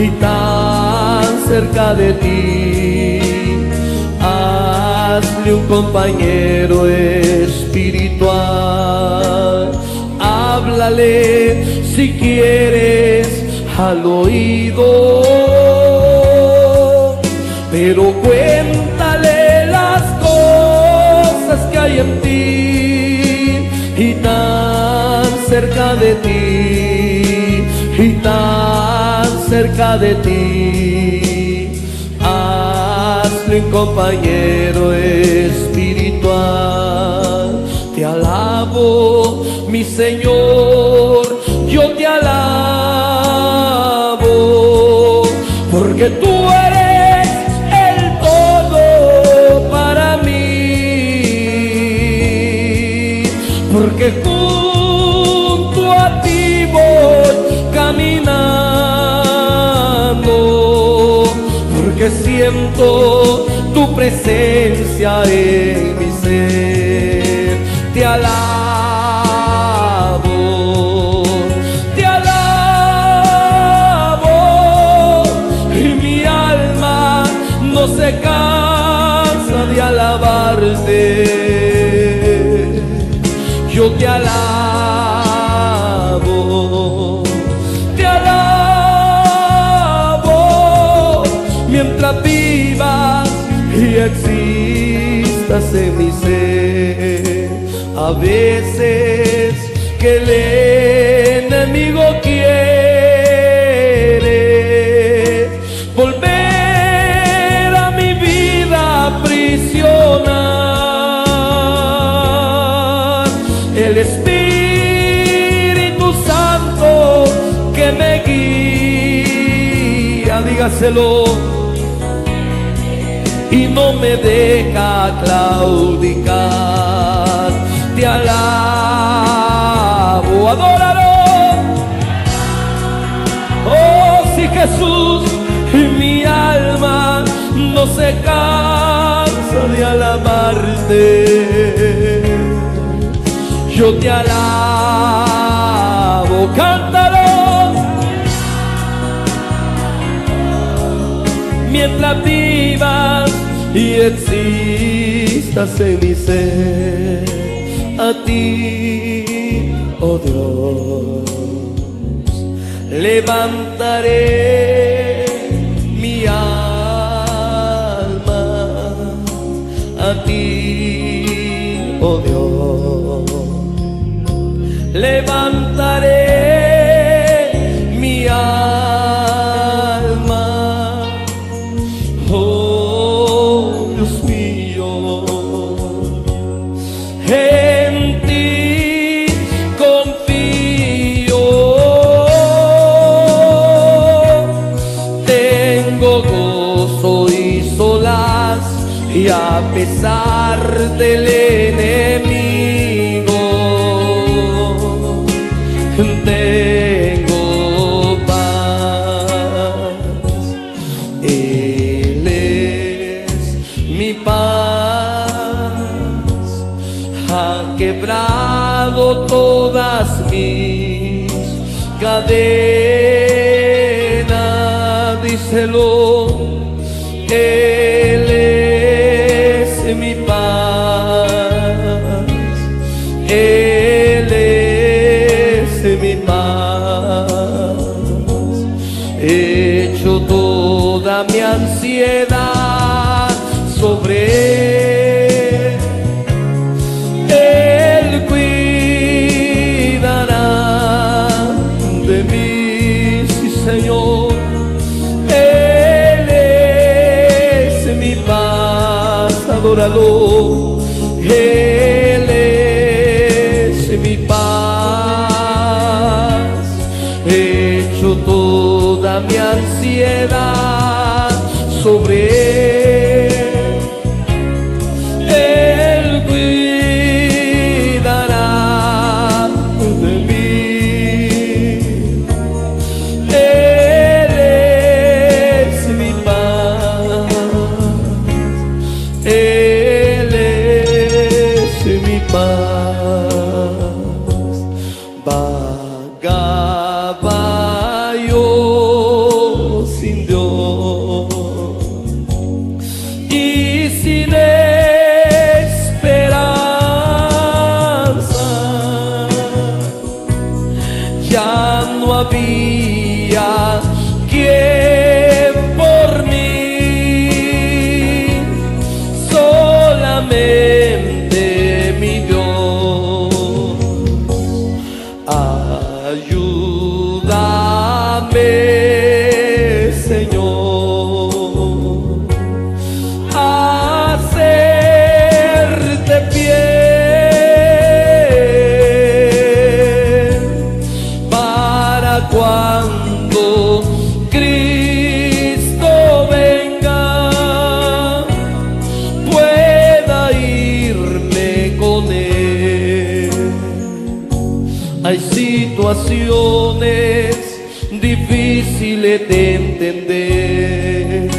y tan cerca de ti. Hazle un compañero espiritual. Háblale si quieres al oído, pero cuéntale las cosas que hay en ti y tan cerca de ti, y tan cerca de ti. Hazle un compañero espiritual. Te alabo, mi Señor, yo te alabo, porque tú eres el todo para mí, porque junto a ti voy caminando, porque siento tu presencia en mi ser. Te alabo, se cansa de alabarte. Yo te alabo, te alabo, mientras vivas y existas en mi ser. A veces que el enemigo quiere volver el Espíritu Santo que me guía, dígaselo, y no me deja claudicar. Te alabo, adóralo, oh sí Jesús, y mi alma no se cansa de alabarte. Yo te alabo, cántalo, mientras vivas y existas en mi ser. A ti, oh Dios, levantaré mi alma. A ti, oh Dios, levantaré mi alma. Oh Dios mío, en ti confío, tengo gozo y solaz, y a pesar del enemigo tengo paz. Él es mi paz, ha quebrado todas mis cadenas, díselo. Él es mi paz, Él es mi paz. He hecho toda mi ansiedad sobre Él. Él cuidará de mí, sí Señor. Él es mi paz, adorador. Él es paz, vagaba yo sin Dios y sin esperanza, ya no había quien. Ayúdame, Señor, a hacerte fiel para cuando Cristo venga, pueda irme con Él. Hay situaciones difíciles de entender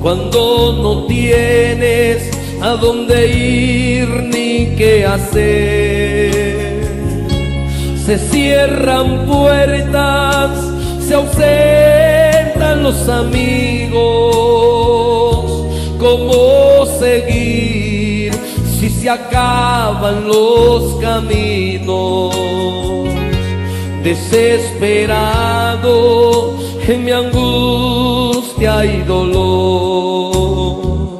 cuando no tienes a dónde ir ni qué hacer. Se cierran puertas, se ausentan los amigos. ¿Cómo seguir si se acaban los caminos? Desesperado, en mi angustia y dolor,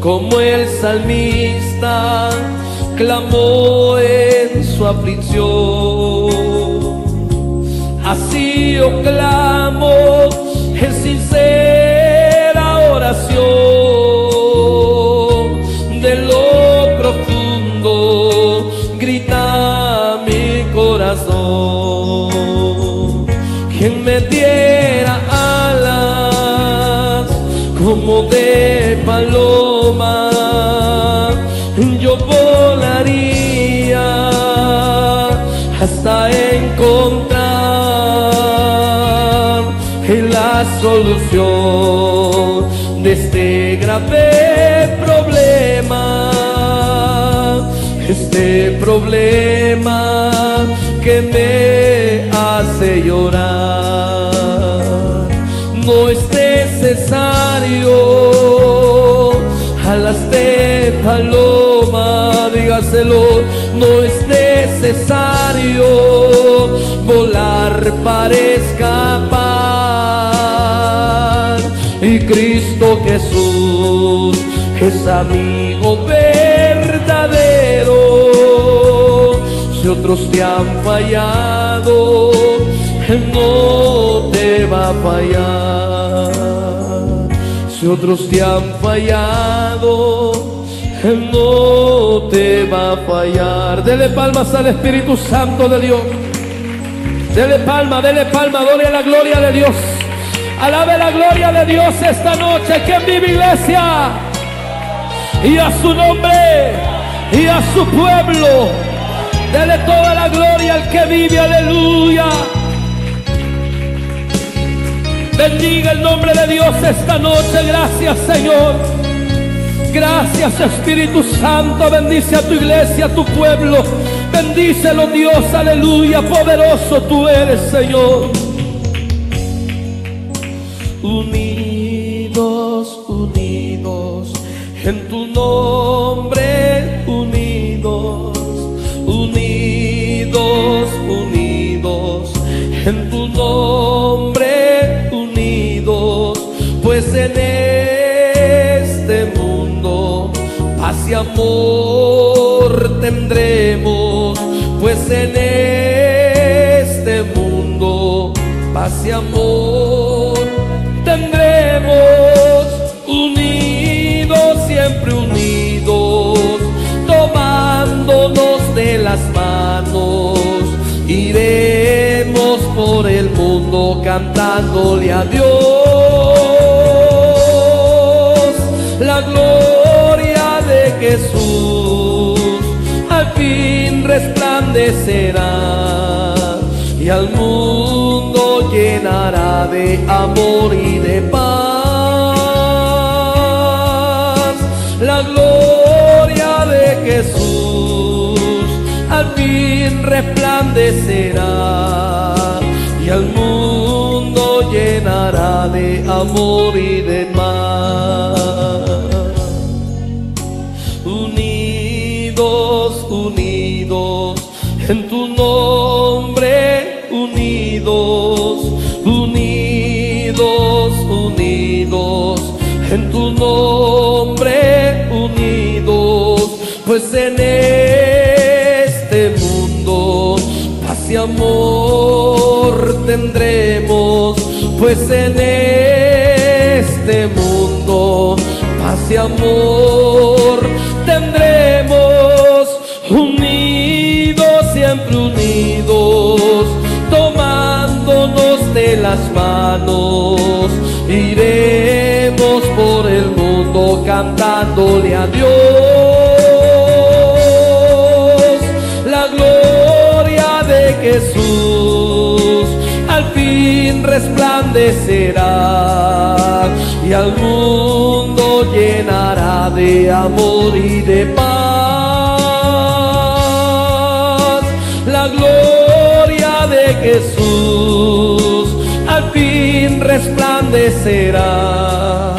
como el salmista clamó en su aflicción, así yo clamo en sincera oración. De lo profundo grita mi corazón, quien me diera alas como de paloma, yo volaría hasta encontrar la solución de este grave problema, este problema que me hace llorar. No es necesario alas de paloma, dígaselo, no es necesario volar para escapar. Y Cristo Jesús es amigo verdadero. Si otros te han fallado, Él no te va a fallar. Si otros te han fallado, Él no te va a fallar. Dele palmas al Espíritu Santo de Dios. Dele palma, adore la gloria de Dios. Alabe la gloria de Dios esta noche. Que vive iglesia. Y a su nombre, y a su pueblo. Dele toda la gloria al que vive, aleluya. Bendiga el nombre de Dios esta noche, gracias Señor. Gracias Espíritu Santo, bendice a tu iglesia, a tu pueblo. Bendícelo Dios, aleluya, poderoso tú eres Señor. Unidos, unidos, en tu nombre unidos. Unidos, unidos, en tu nombre unidos, pues en este mundo paz y amor tendremos, pues en este mundo paz y amor tendremos, unidos, siempre unidos, tomándonos de las manos, iremos por el mundo cantándole a Dios la gloria de Jesús. Al fin resplandecerá y al mundo llenará de amor y de paz la gloria de Jesús. resplandecerá y al mundo llenará de amor y de paz. Unidos, unidos en tu nombre, unidos, unidos, unidos en tu nombre, unidos, pues en este mundo paz y amor tendremos, pues en este mundo paz y amor tendremos, unidos, siempre unidos, tomándonos de las manos, iremos por el mundo cantándole a Dios la gloria de Jesús. Al fin resplandecerá y al mundo llenará de amor y de paz la gloria de Jesús. Al fin resplandecerá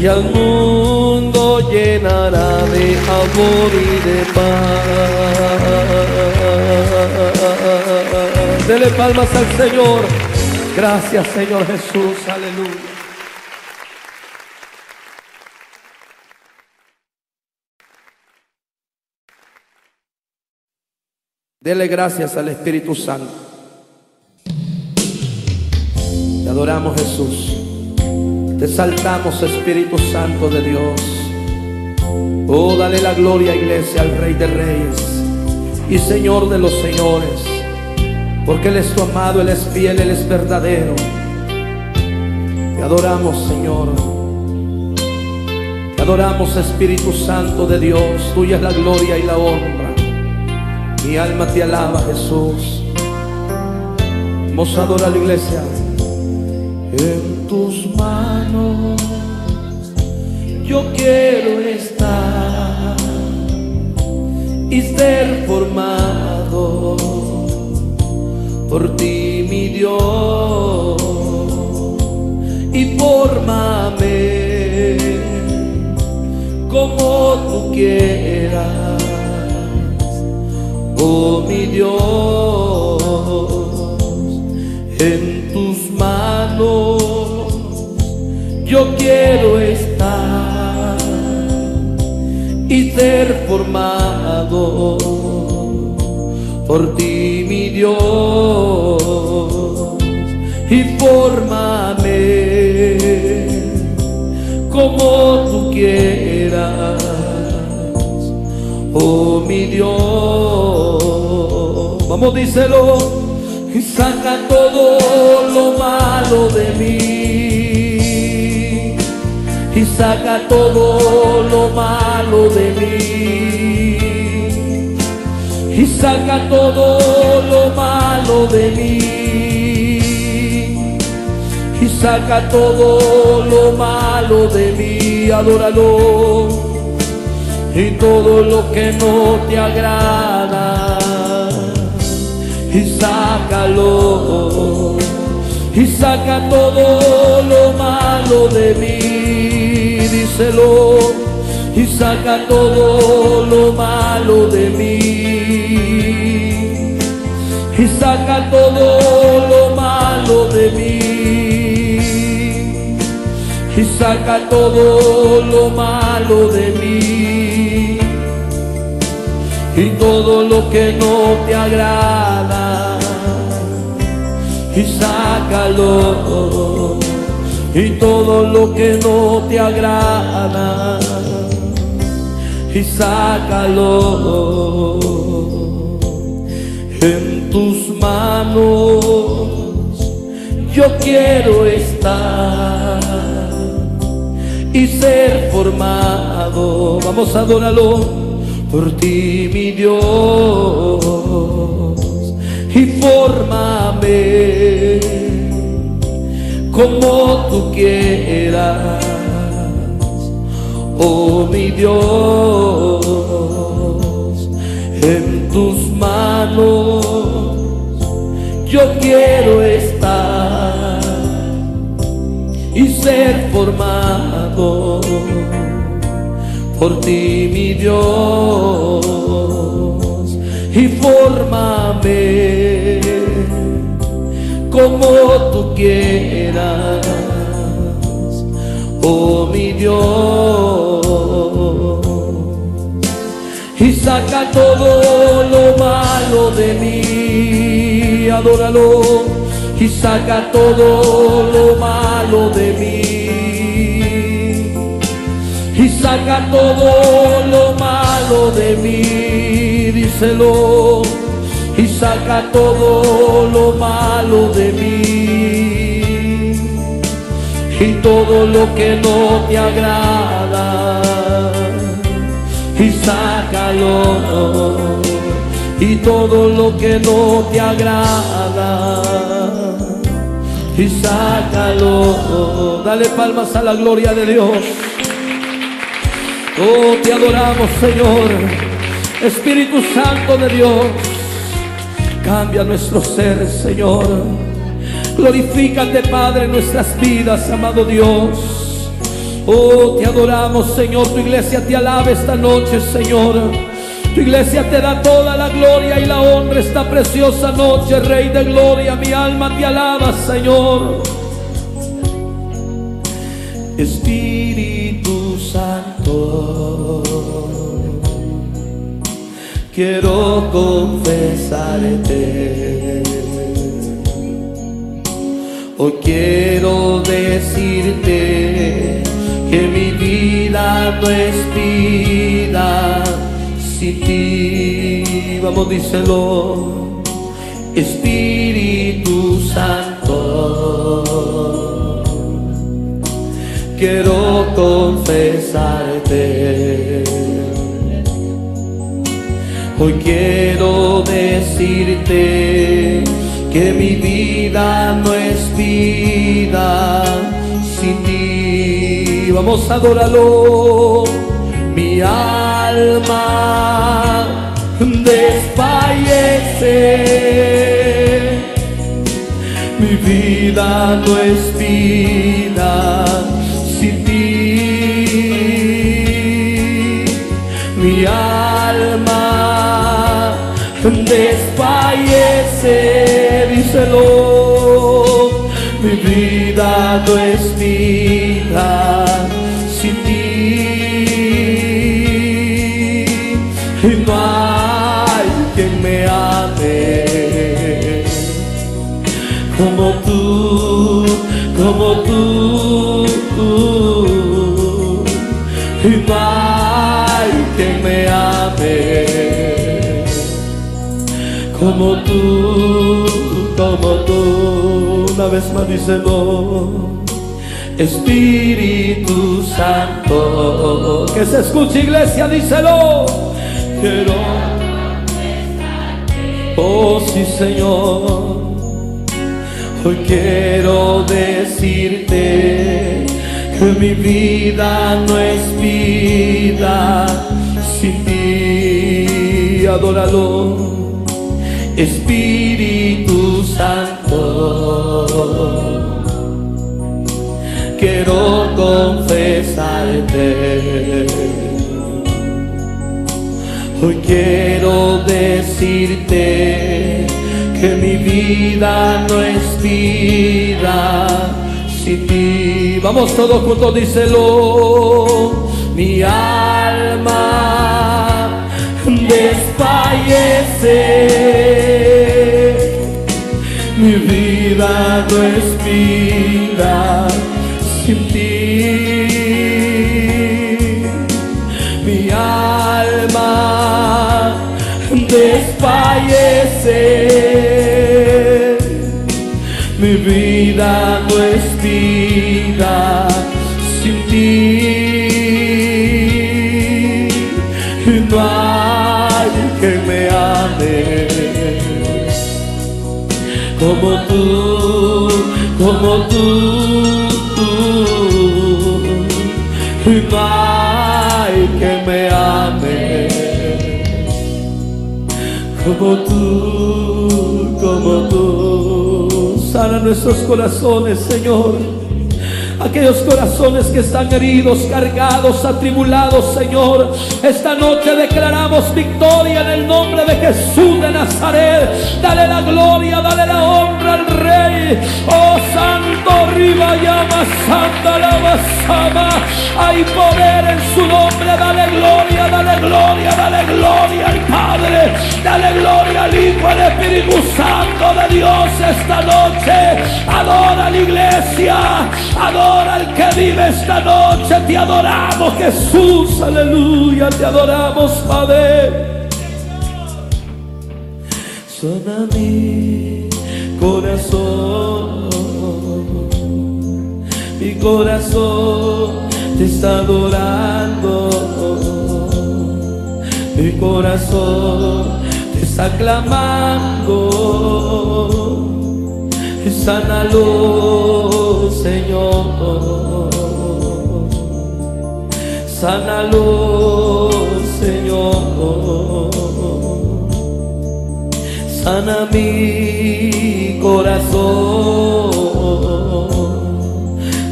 y al mundo llenará de amor y de paz. Dele palmas al Señor. Gracias, Señor Jesús. Aleluya. Dele gracias al Espíritu Santo. Te adoramos, Jesús. Te exaltamos, Espíritu Santo de Dios. Oh, dale la gloria, iglesia, al Rey de Reyes y Señor de los Señores, porque Él es tu amado, Él es fiel, Él es verdadero. Te adoramos, Señor. Te adoramos, Espíritu Santo de Dios. Tuya es la gloria y la honra. Mi alma te alaba, Jesús. Vamos a adorar a la iglesia. En tus manos yo quiero estar y ser formado por ti, mi Dios, y fórmame como tú quieras, oh mi Dios. En tus manos yo quiero estar y ser formado por ti, mi Dios, y fórmame como tú quieras, oh mi Dios. Vamos, díselo. Y saca todo lo malo de mí, y saca todo lo malo de mí, y saca todo lo malo de mí, y saca todo lo malo de mí. Adóralo. Y todo lo que no te agrada, y sácalo, y saca todo lo malo de mí. Díselo. Y saca todo lo malo de mí, y saca todo lo malo de mí, y saca todo lo malo de mí, y todo lo que no te agrada, y sácalo. Y todo lo que no te agrada, y sácalo. En tus manos yo quiero estar y ser formado. Vamos a adorarlo. Por ti, mi Dios, y fórmame como tú quieras, oh mi Dios. En tus manos quiero estar y ser formado por ti, mi Dios, y fórmame como tú quieras, oh mi Dios, y saca todo lo malo de mí, adóralo, y saca todo lo malo de mí, y saca todo lo malo de mí, díselo, y saca todo lo malo de mí, y todo lo que no te agrada, y sácalo, y todo lo que no te agrada, y sácalo. Dale palmas a la gloria de Dios. Oh, te adoramos, Señor. Espíritu Santo de Dios, cambia nuestro ser, Señor. Glorifícate, Padre, en nuestras vidas, amado Dios. Oh, te adoramos, Señor. Tu iglesia te alaba esta noche, Señor. Tu iglesia te da toda la gloria y la honra esta preciosa noche, Rey de gloria. Mi alma te alaba, Señor. Espíritu Santo, quiero confesarte, hoy quiero decirte que mi vida no es vida sin ti. Vamos, díselo. Espíritu Santo, quiero confesarte, hoy quiero decirte que mi vida no es vida sin ti. Vamos, adóralo. Mi alma desfallece, mi vida no es vida sin ti. Mi alma desfallece, díselo, mi vida no es vida sin ti. No hay quien me ame como tú, y no hay quien me ame como tú. Una vez más díselo. Espíritu Santo, que se escuche, iglesia, díselo. Quiero confesarte, oh sí, Señor, hoy quiero decirte que mi vida no es vida sin ti. Adóralo. Espíritu Santo, quiero confesarte, hoy quiero decirte que mi vida no es vida sin ti. Vamos todos juntos, díselo. Mi alma desfallece, mi vida no es vida sin ti. Mi alma desfallece, mi vida no es vida sin ti. Y no hay que me ame como tú, y no hay que me ame como tú, como tú. sana nuestros corazones, Señor. Aquellos corazones que están heridos, cargados, atribulados, Señor. Esta noche declaramos victoria en el nombre de Jesús de Nazaret. Dale la gloria, dale la honra al Rey. Oh Santo Ribayama, Santa Labasama. Hay poder en su nombre. Dale gloria, dale gloria, dale gloria al Padre. Dale gloria al Hijo, al Espíritu Santo de Dios esta noche. Adora a la iglesia. Adora al que vive esta noche. Te adoramos, Jesús, aleluya, te adoramos, Padre. Suena mi corazón te está adorando, mi corazón te está clamando. Sánalo, Señor. Sánalo, Señor. Sana mi corazón.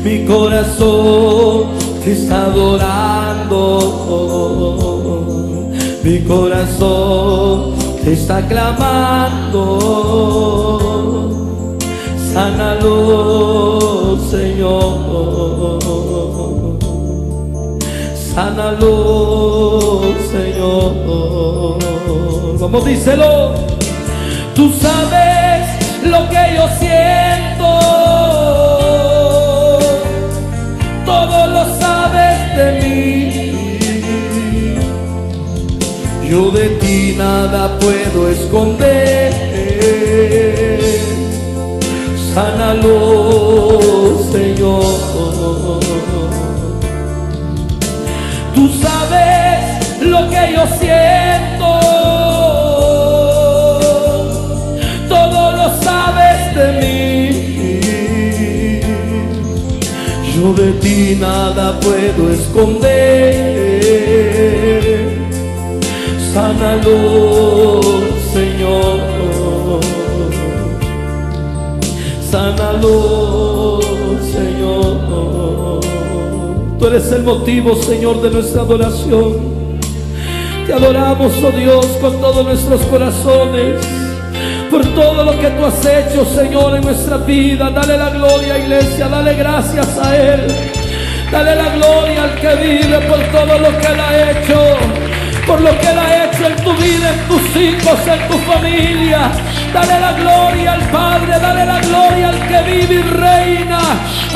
Mi corazón te está adorando. Mi corazón te está clamando. Sánalo, Señor. Sánalo, Señor. Vamos, díselo. Tú sabes lo que yo siento. Todo lo sabes de mí. Yo de ti nada puedo esconder. Sánalo, Señor. Tú sabes lo que yo siento. Todo lo sabes de mí. Yo de ti nada puedo esconder. Sánalo, Señor. Sánalo, Señor. Tú eres el motivo, Señor, de nuestra adoración. Te adoramos, oh Dios, con todos nuestros corazones, por todo lo que tú has hecho, Señor, en nuestra vida. Dale la gloria, iglesia, dale gracias a Él. Dale la gloria al que vive por todo lo que Él ha hecho, por lo que Él ha hecho en tu vida, en tus hijos, en tu familia. Dale la gloria al Padre, dale la gloria al que vive y reina.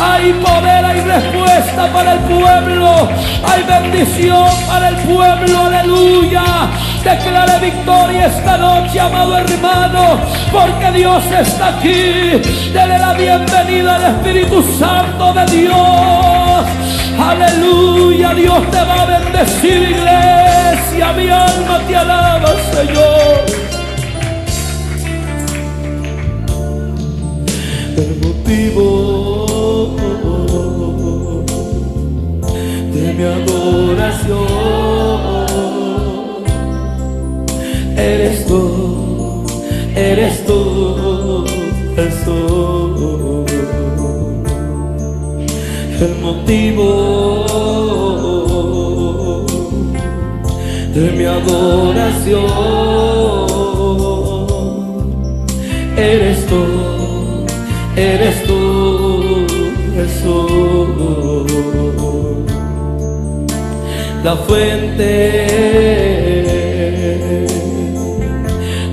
Hay poder, hay respuesta para el pueblo, hay bendición para el pueblo, aleluya. Declare victoria esta noche, amado hermano, porque Dios está aquí. Dale la bienvenida al Espíritu Santo de Dios, aleluya. Dios te va a bendecir, iglesia, mi alma te alaba, Señor. De mi adoración eres tú, el sol, el motivo de mi adoración eres tú. Eres tú, Jesús, la fuente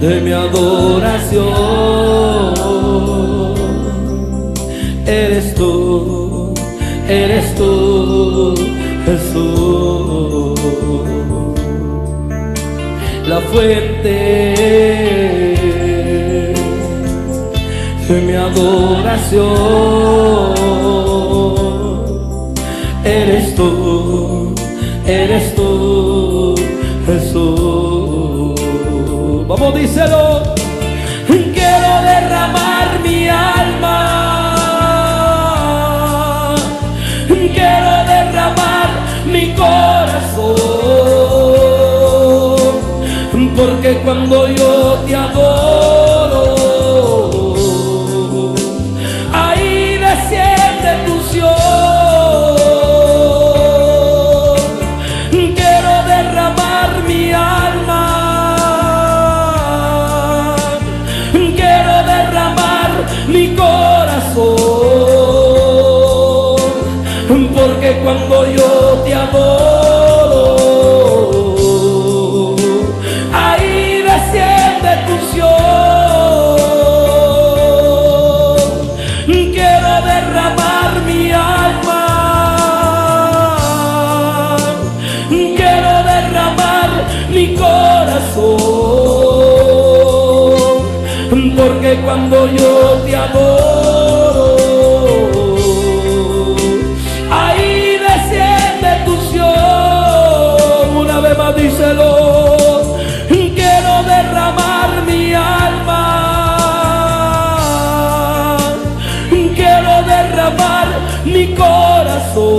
de mi adoración. Eres tú, Jesús, la fuente de mi adoración. Eres tú, Jesús. Vamos, díselo. Quiero derramar mi alma. Quiero derramar mi corazón. Porque cuando yo te adoro, corazón, porque cuando yo te adoro, ahí desciende tu unción. Una vez más díselo: quiero derramar mi alma, quiero derramar mi corazón,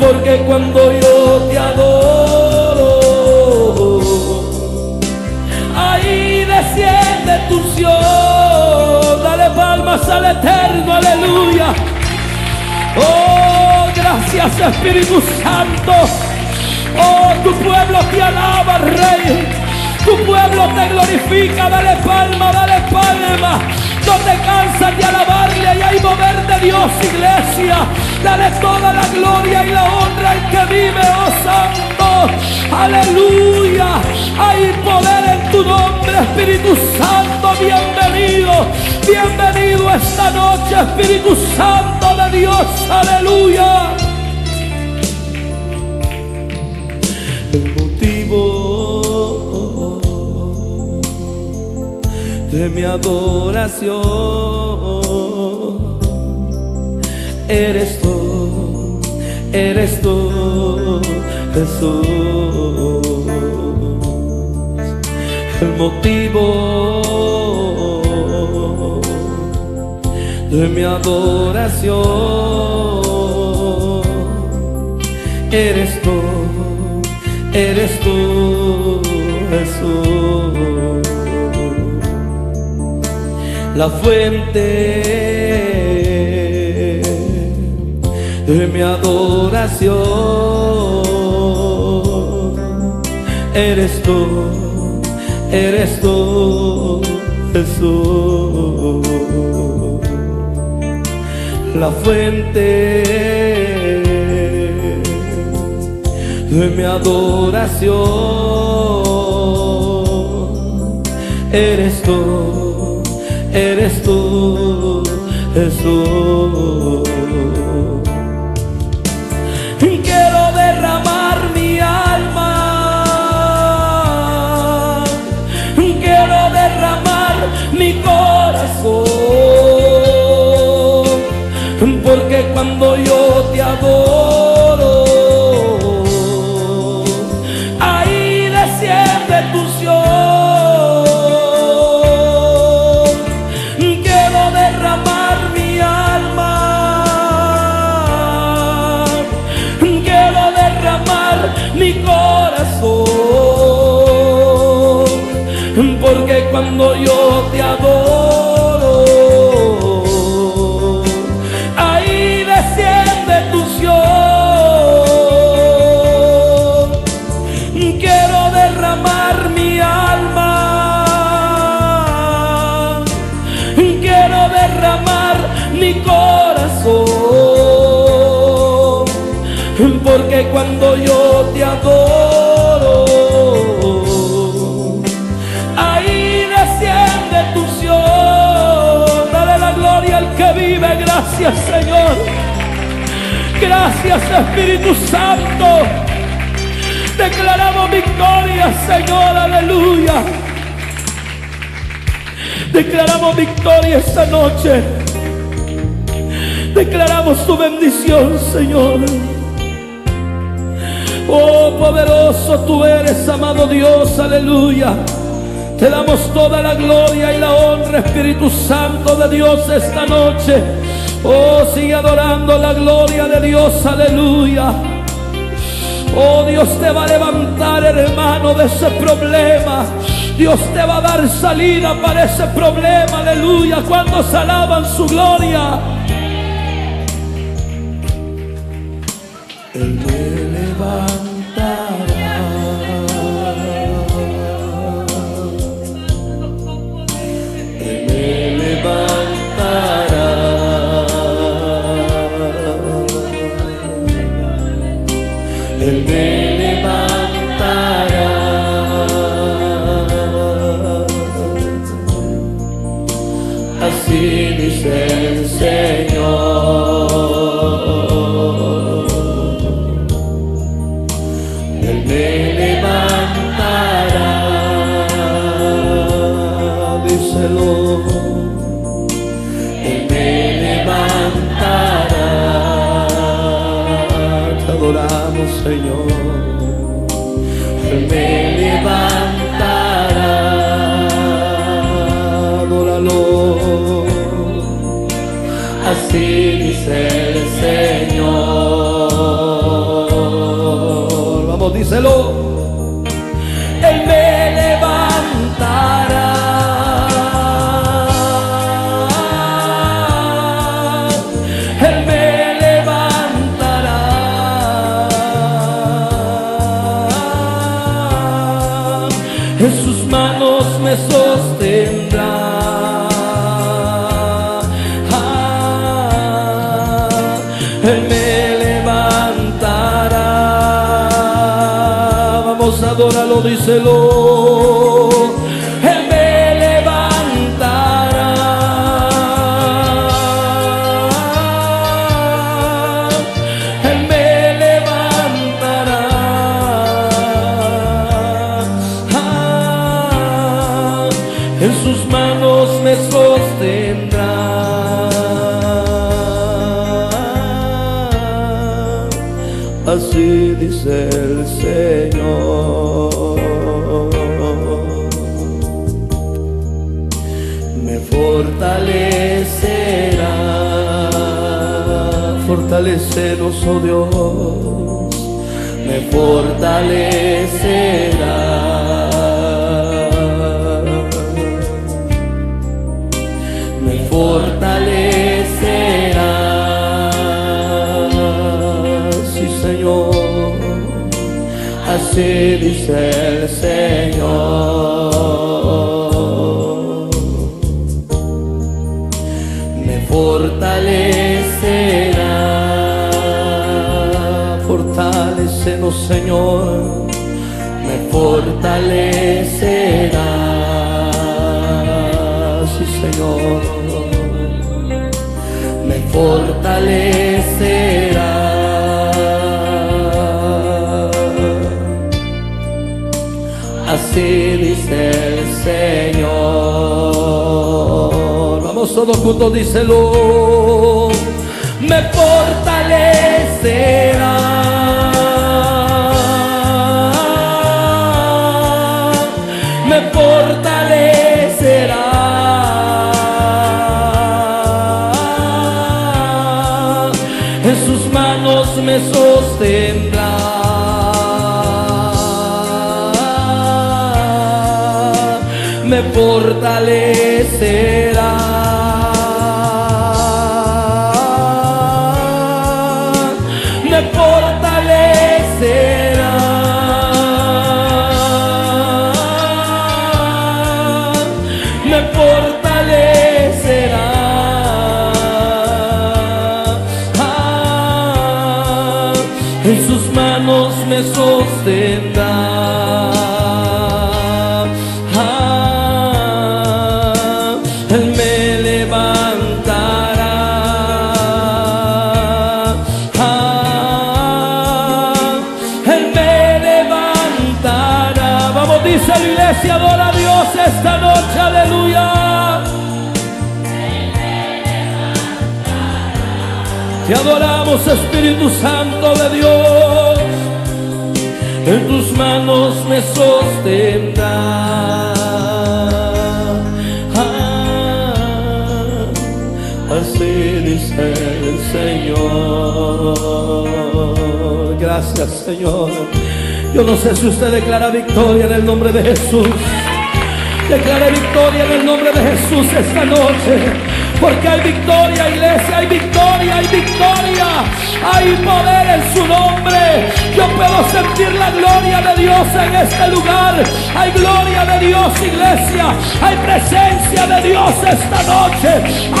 porque cuando yo te adoro, ahí desciende tu unción. Dale palmas al Eterno, aleluya. Oh, gracias Espíritu Santo. Oh, tu pueblo te alaba, Rey. Tu pueblo te glorifica. Dale palma, dale palma. No te cansas de alabarle. Y hay mover de Dios, iglesia. Dale toda la gloria y la honra al que vive, oh Santo. Aleluya. Hay poder en tu nombre, Espíritu Santo. Bienvenido, bienvenido esta noche, Espíritu Santo de Dios. Aleluya. El motivo de mi adoración eres tú, Jesús. El motivo de mi adoración eres tú. Eres tú, Jesús, la fuente de mi adoración. Eres tú, Jesús, la fuente de mi adoración. Eres tú, Jesús. Quiero derramar mi alma, quiero derramar mi corazón, porque cuando yo te adoro, porque cuando yo te adoro, ahí desciende tu unción. Quiero derramar mi alma, quiero derramar mi corazón, porque cuando yo te adoro, gracias Señor, gracias Espíritu Santo. Declaramos victoria, Señor, aleluya. Declaramos victoria esta noche. Declaramos tu bendición, Señor. Oh, poderoso tú eres, amado Dios, aleluya. Te damos toda la gloria y la honra, Espíritu Santo de Dios, esta noche. Oh, sigue adorando la gloria de Dios, aleluya. Oh, Dios te va a levantar, hermano, de ese problema. Dios te va a dar salida para ese problema, aleluya. ¿Cuántos alaban su gloria? Él me levantará. Él me levantará, así dice el Señor. se levantará, díselo. Él me levantará, te adoramos, Señor. Él me levantará, adóralo. Así dice el Señor. Vamos, díselo. En sus manos me sostendrá, Él me levantará. Vamos, adóralo, díselo. Él me levantará, Él me levantará. En sus manos me sostendrá. Así dice el Señor. Me fortalecerá. Fortalécenos, oh Dios. Me fortalecerá. Así dice el Señor. Me fortalecerá. Fortalécenos, Señor. Me fortalecerá. Sí, Señor. Me fortalecerá. Así dice el Señor. Vamos todos juntos, díselo. Me fortalecerá. Me fortalecerá. En sus manos me sostendrá. Me fortalecerá. Me fortalecerá. Me fortalecerá. Ah, en sus manos me sostendrá. Iglesia, adora a Dios esta noche, aleluya. Te adoramos, Espíritu Santo de Dios. En tus manos me sostendrá. Así dice el Señor. Gracias, Señor. Yo no sé si usted declara victoria en el nombre de Jesús. Declara victoria en el nombre de Jesús esta noche. Porque hay victoria, iglesia, hay victoria, hay victoria. Hay poder en su nombre. Yo puedo sentir la gloria de Dios en este lugar. Hay gloria de Dios, iglesia. Hay presencia de Dios esta noche.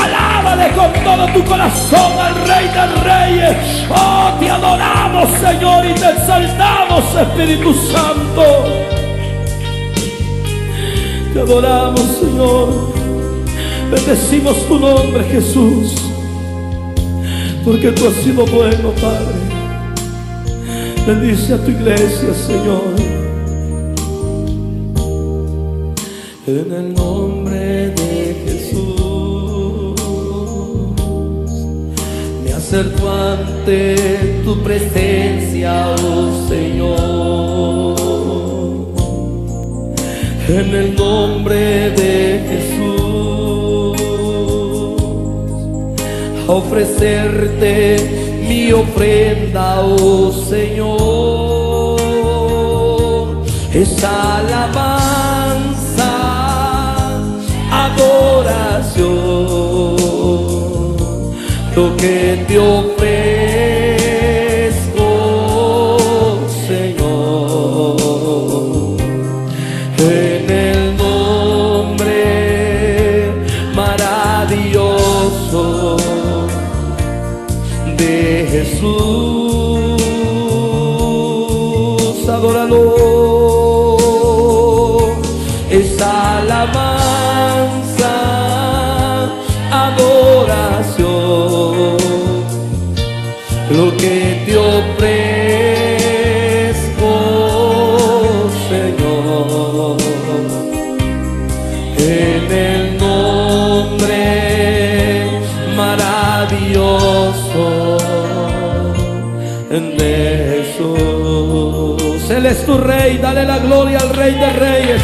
Alábale con todo tu corazón al Rey del Reyes. Oh, te adoramos, Señor, y te exaltamos, Espíritu Santo. Te adoramos, Señor. Bendecimos tu nombre, Jesús, porque tú has sido bueno, Padre. Bendice a tu iglesia, Señor. En el nombre de Jesús me acerco ante tu presencia, oh Señor. En el nombre de Jesús a ofrecerte mi ofrenda, oh Señor, es alabanza, adoración, lo que te ofrezco, Señor, en el nombre maravilloso de Jesús. Adóralo, es alabanza, adoración, lo que te ofrezco, Señor, en el nombre maravilloso de Jesús. Él es tu Rey, dale la gloria al Rey de Reyes,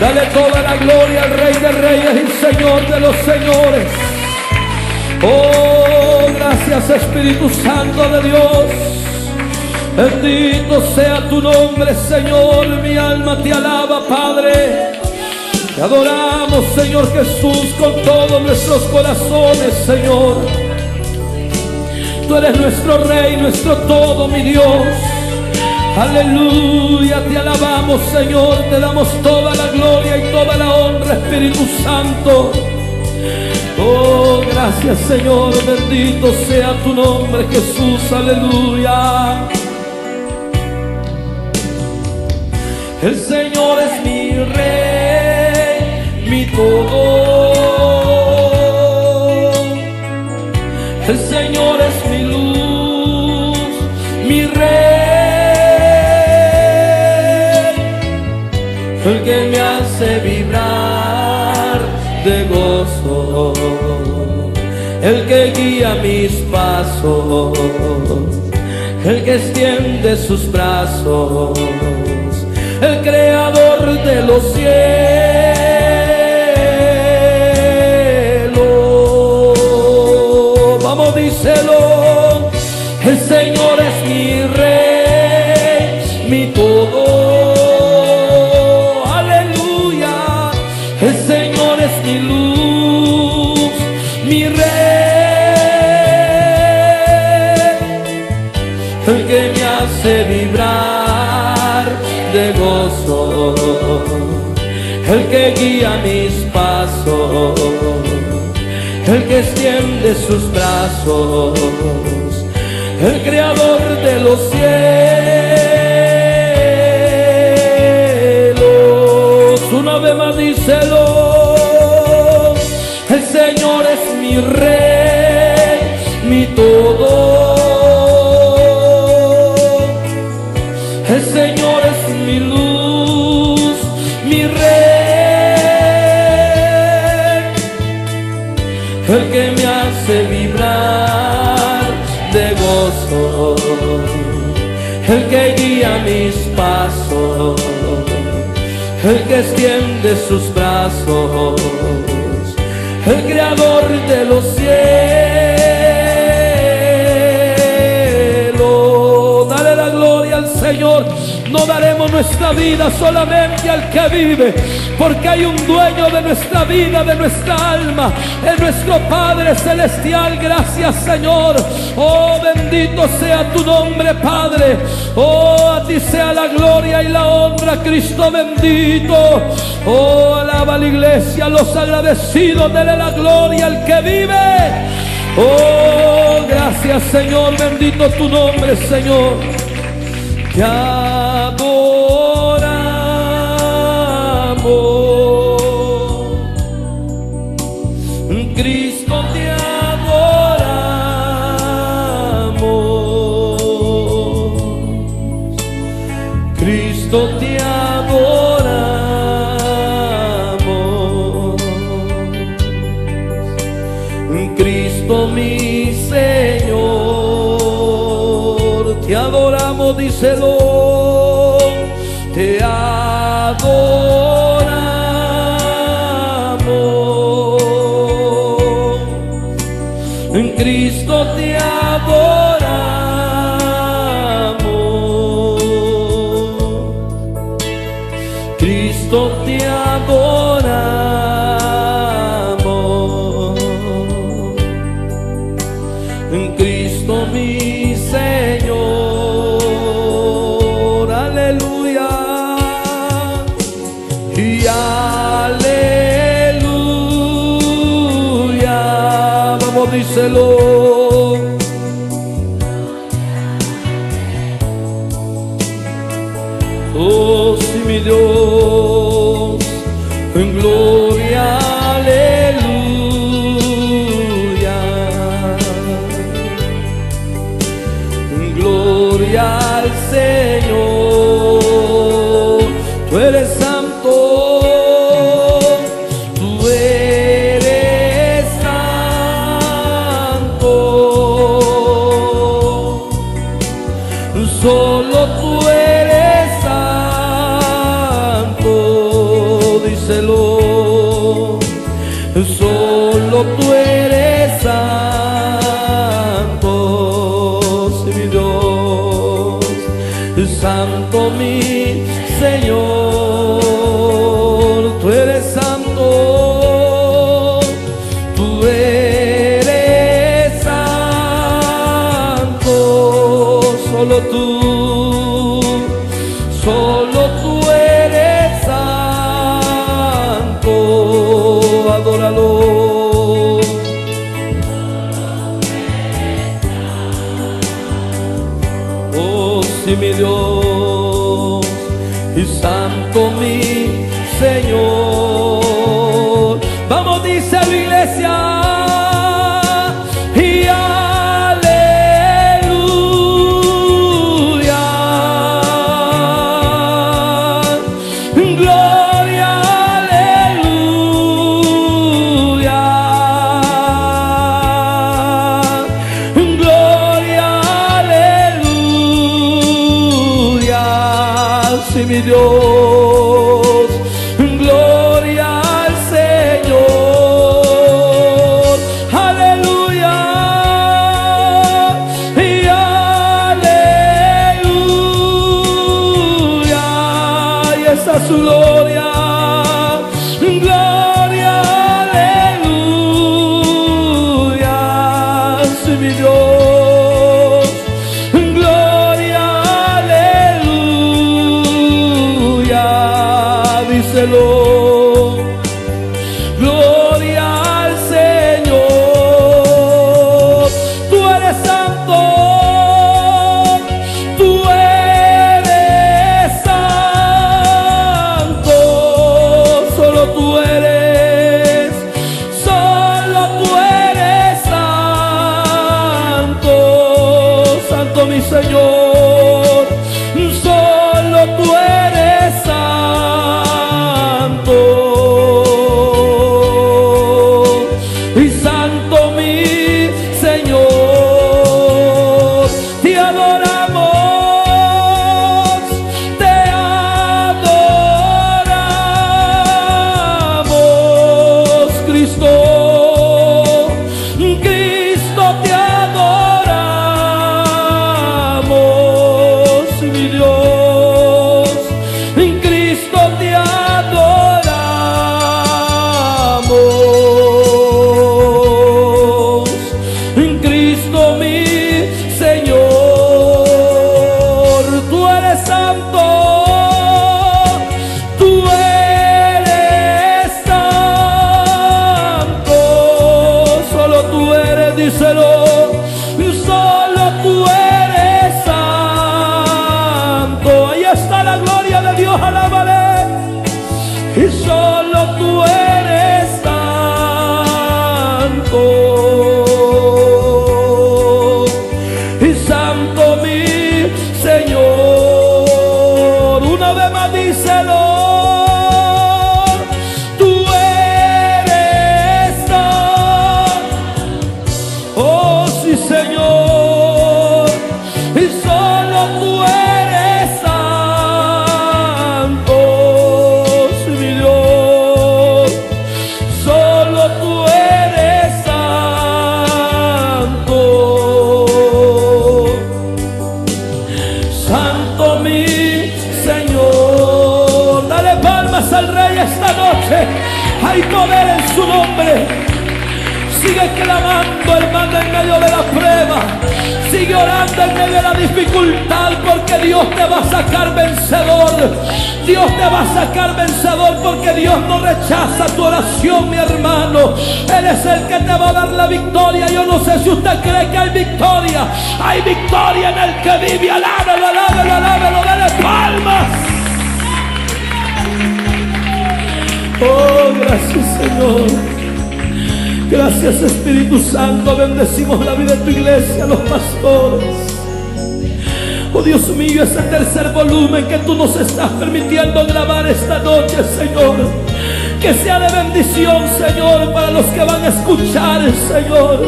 dale toda la gloria al Rey de Reyes y Señor de los señores. Oh, gracias Espíritu Santo de Dios, bendito sea tu nombre, Señor. Mi alma te alaba, Padre. Te adoramos, Señor Jesús, con todos nuestros corazones, Señor. Tú eres nuestro Rey, nuestro todo, mi Dios. Aleluya, te alabamos, Señor. Te damos toda la gloria y toda la honra, Espíritu Santo. Oh, gracias, Señor. Bendito sea tu nombre, Jesús. Aleluya. El Señor es mi Rey, mi todo. El Señor es mi luz, mi Rey, el que me hace vibrar de gozo, el que guía mis pasos, el que extiende sus brazos, el creador de los cielos. Díselo, el Señor es mi Rey, mi todo. Aleluya, el Señor es mi luz, mi Rey, el que me hace vibrar de gozo, el que guía mis pasos, el que extiende sus brazos, el creador de los cielos. Una vez más díselo, el Señor es mi Rey, mi todo. El Señor es mi luz, mi Rey, el que me hace vibrar de gozo, el que guía mis pasos, el que extiende sus brazos, el creador de los cielos. Dale la gloria al Señor. No daremos nuestra vida solamente al que vive, porque hay un dueño de nuestra vida, de nuestra alma, de nuestro Padre Celestial. Gracias, Señor. Oh, bendito sea tu nombre, Padre. Oh, a ti sea la gloria y la honra, Cristo bendito. Oh, alaba la iglesia, los agradecidos, dele la gloria al que vive. Oh, gracias, Señor. Bendito tu nombre, Señor. Ya. Cristo, te adoramos, Cristo te adoramos, Cristo mi Señor, te adoramos, díselo, te adoramos, Cristo te adoramos. Cristo te adoramos, en Cristo mi Señor, aleluya y aleluya, vamos díselo, oh sí mi Dios. En gloria, aleluya. En gloria al Señor. Tú eres santo. Tú eres santo. Solo tú eres santo. Díselo. Solo tú eres santo, mi Dios, santo mi Señor, tú eres santo, tú eres santo, solo tú eres santo. Adóralo, oh sí mi Dios y santo mi Señor. Vamos, dice la iglesia, y aleluya, gloria. Mi Dios, gloria al Señor, aleluya y aleluya, y esa es su gloria, gloria, aleluya, sí, mi Dios. Gloria al Señor, tú eres santo, solo tú eres santo, santo mi Señor, solo tú eres santo. Solo tú eres santo. Ahí está la gloria de Dios, alábale. Y solo tú eres santo. Y santo mi Señor, lo demás díselo. Tú eres tal, oh sí Señor, y solo tú eres santo, oh sí mi Dios, solo tú eres santo, santo mi Señor. Dale palmas al Rey esta noche, hay poder en su nombre. Sigue clamando, hermano, en medio de la prueba. Sigue orando en medio de la dificultad, porque Dios te va a sacar vencedor. Dios te va a sacar vencedor, porque Dios no rechaza tu oración, mi hermano. Él es el que te va a dar la victoria. Yo no sé si usted cree que hay victoria. Hay victoria en el que vive. Alábalo, alábalo, alábalo, dale palmas. Oh, gracias Señor. Gracias Espíritu Santo, bendecimos la vida de tu iglesia, los pastores. Oh Dios mío, ese tercer volumen que tú nos estás permitiendo grabar esta noche, Señor, que sea de bendición, Señor, para los que van a escuchar, Señor.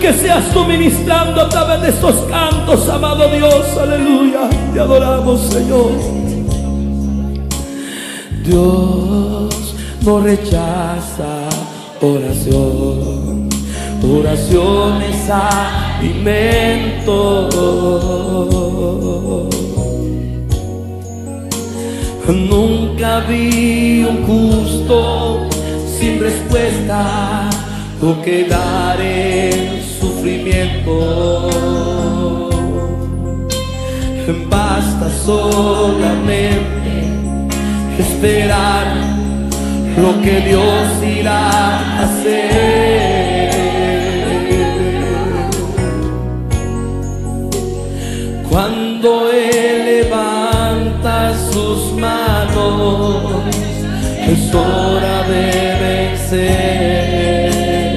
Que seas tú ministrando a través de estos cantos, amado Dios, aleluya. Te adoramos, Señor. Dios no rechaza oración, oración es alimento. Nunca vi un justo sin respuesta o quedar en sufrimiento. Basta solamente esperar lo que Dios irá a hacer. Cuando Él levanta sus manos, es hora de vencer.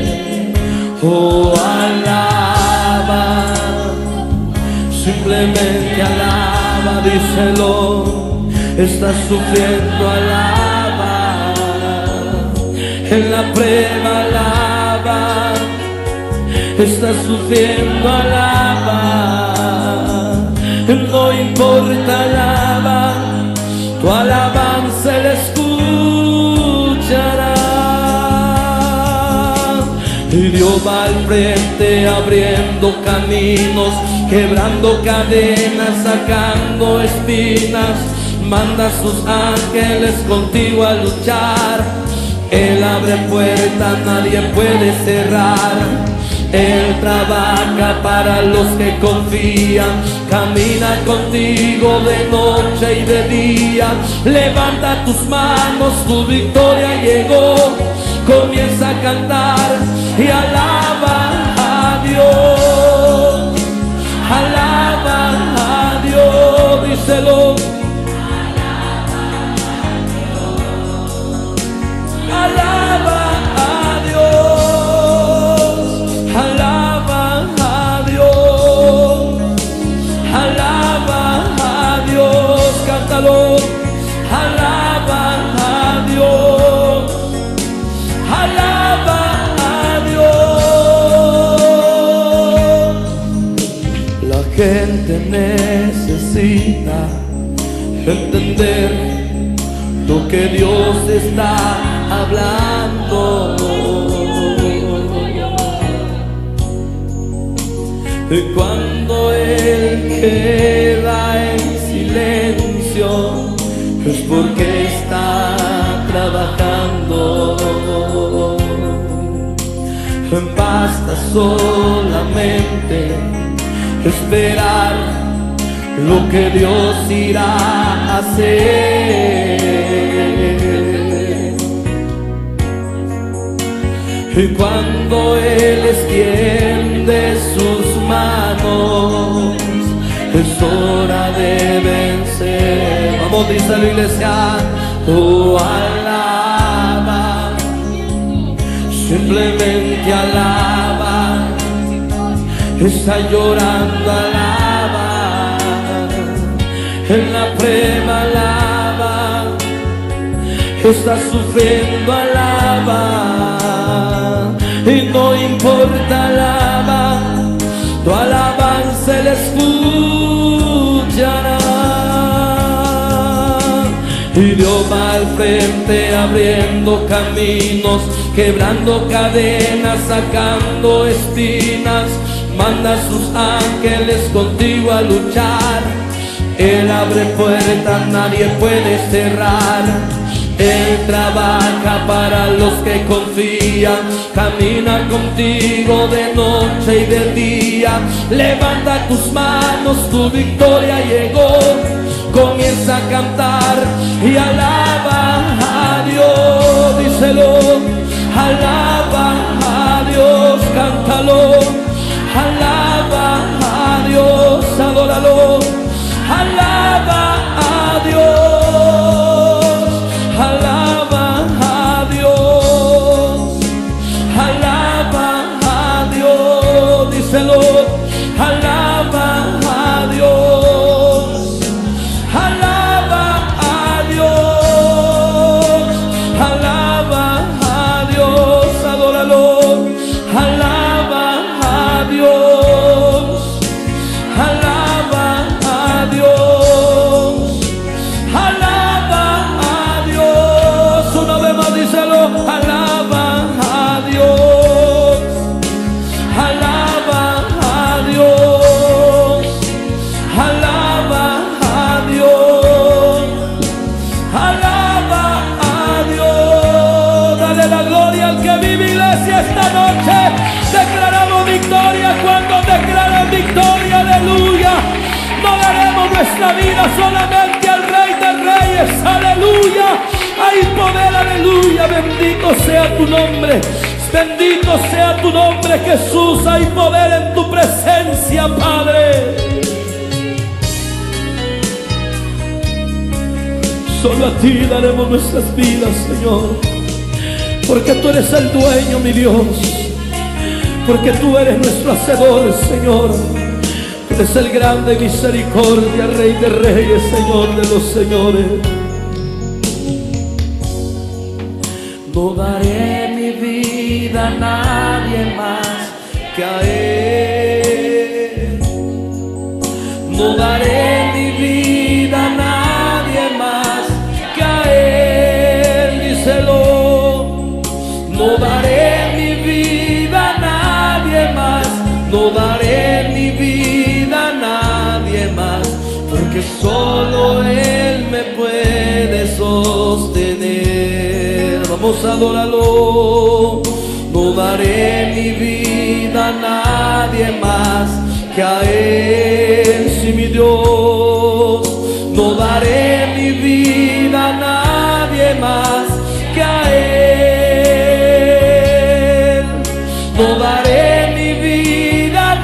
Oh, alaba, simplemente alaba, díselo. Estás sufriendo, alaba. En la prueba alaba, estás sufriendo, alaba. No importa, alaba, tu alabanza le escuchará. Y Dios va al frente abriendo caminos, quebrando cadenas, sacando espinas. Manda a sus ángeles contigo a luchar. Él abre puertas, nadie puede cerrar. Él trabaja para los que confían. Camina contigo de noche y de día. Levanta tus manos, tu victoria llegó. Comienza a cantar y alaba a Dios. Alaba a Dios, díselo. Gente necesita entender lo que Dios está hablando. Y cuando Él queda en silencio, es porque está trabajando. Basta solamente esperar lo que Dios irá a hacer. Y cuando Él extiende sus manos, es hora de vencer. Vamos, dice la iglesia, oh, alaba, simplemente alaba. Está llorando, alaba. En la prueba, alaba. estás sufriendo, alaba, y no importa, alaba, tu alabanza le escuchará. Y Dios va al frente abriendo caminos, quebrando cadenas, sacando espinas. Manda a sus ángeles contigo a luchar. Él abre puertas, nadie puede cerrar. Él trabaja para los que confían. Camina contigo de noche y de día. Levanta tus manos, tu victoria llegó. Comienza a cantar y alaba a Dios, díselo. Alaba a Dios, cántalo. Alaba a Dios, adóralo. Alaba a Dios, alaba a Dios, alaba a Dios, díselo. Alaba a Dios, alaba a Dios, alaba a Dios, adóralo. Nuestra vida solamente al Rey de Reyes, aleluya. Hay poder, aleluya. Bendito sea tu nombre, bendito sea tu nombre, Jesús. Hay poder en tu presencia, Padre. Solo a ti daremos nuestras vidas, Señor, porque tú eres el dueño, mi Dios, porque tú eres nuestro hacedor, Señor. Es el grande misericordia, Rey de Reyes, Señor de los señores. No daré mi vida a nadie más que a Él. No daré mi vida a nadie más que a Él, díselo. No daré mi vida a nadie más, no daré mi vida más, porque solo Él me puede sostener. Vamos a adorarlo. No daré mi vida a nadie más que a Él, sí, mi Dios. No daré mi vida a nadie más que a Él. No daré mi vida a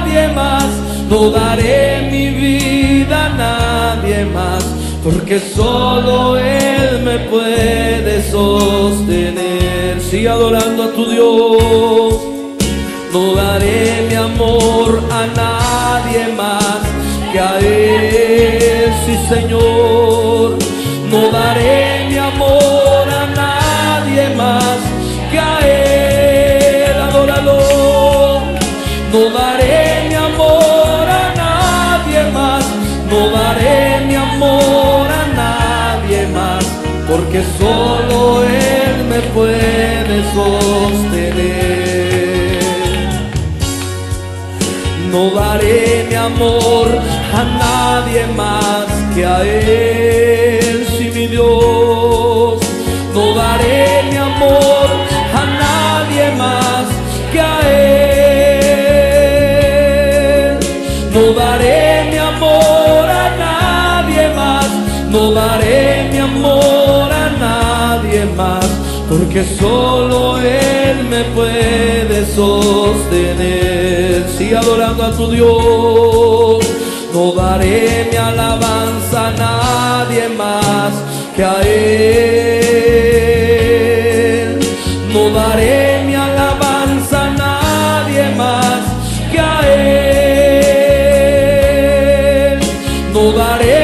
nadie más, no daré nadie más, porque solo Él me puede sostener. Sigue adorando a tu Dios. No daré mi amor a nadie más que a Él, sí, Señor. No daré mi amor a nadie más que a Él, adóralo. No daré mi amor a nadie más, no daré mi amor a nadie más, porque solo Él me puede sostener. No daré mi amor a nadie más que a Él, sí, mi Dios. No daré mi amor a nadie más que a Él. No daré mi amor, no daré mi amor a nadie más, porque solo Él me puede sostener. Sigue adorando a tu Dios. No daré mi alabanza a nadie más que a Él. No daré mi alabanza a nadie más que a Él. No daré,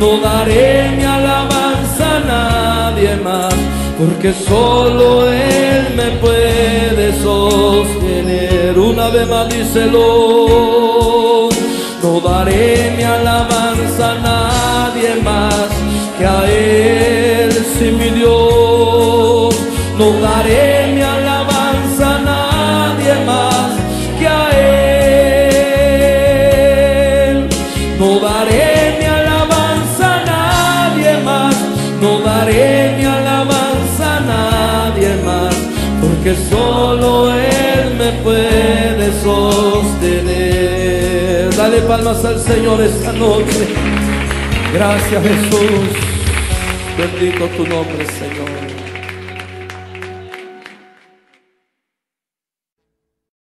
no daré mi alabanza a nadie más, porque solo Él me puede sostener. Una vez más díselo. No daré mi alabanza a nadie más que a Él, sí, mi Dios. No daré mi alabanza a nadie más que a Él. No daré mi alabanza a nadie más. No daré mi alabanza a nadie más, porque solo Él me puede sostener. Dale palmas al Señor esta noche. Gracias, Jesús. Bendito tu nombre, Señor.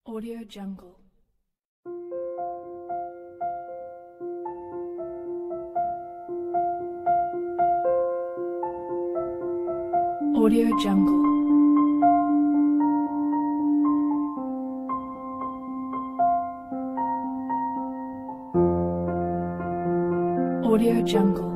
Audio Jungle. Audio Jungle. Audio Jungle.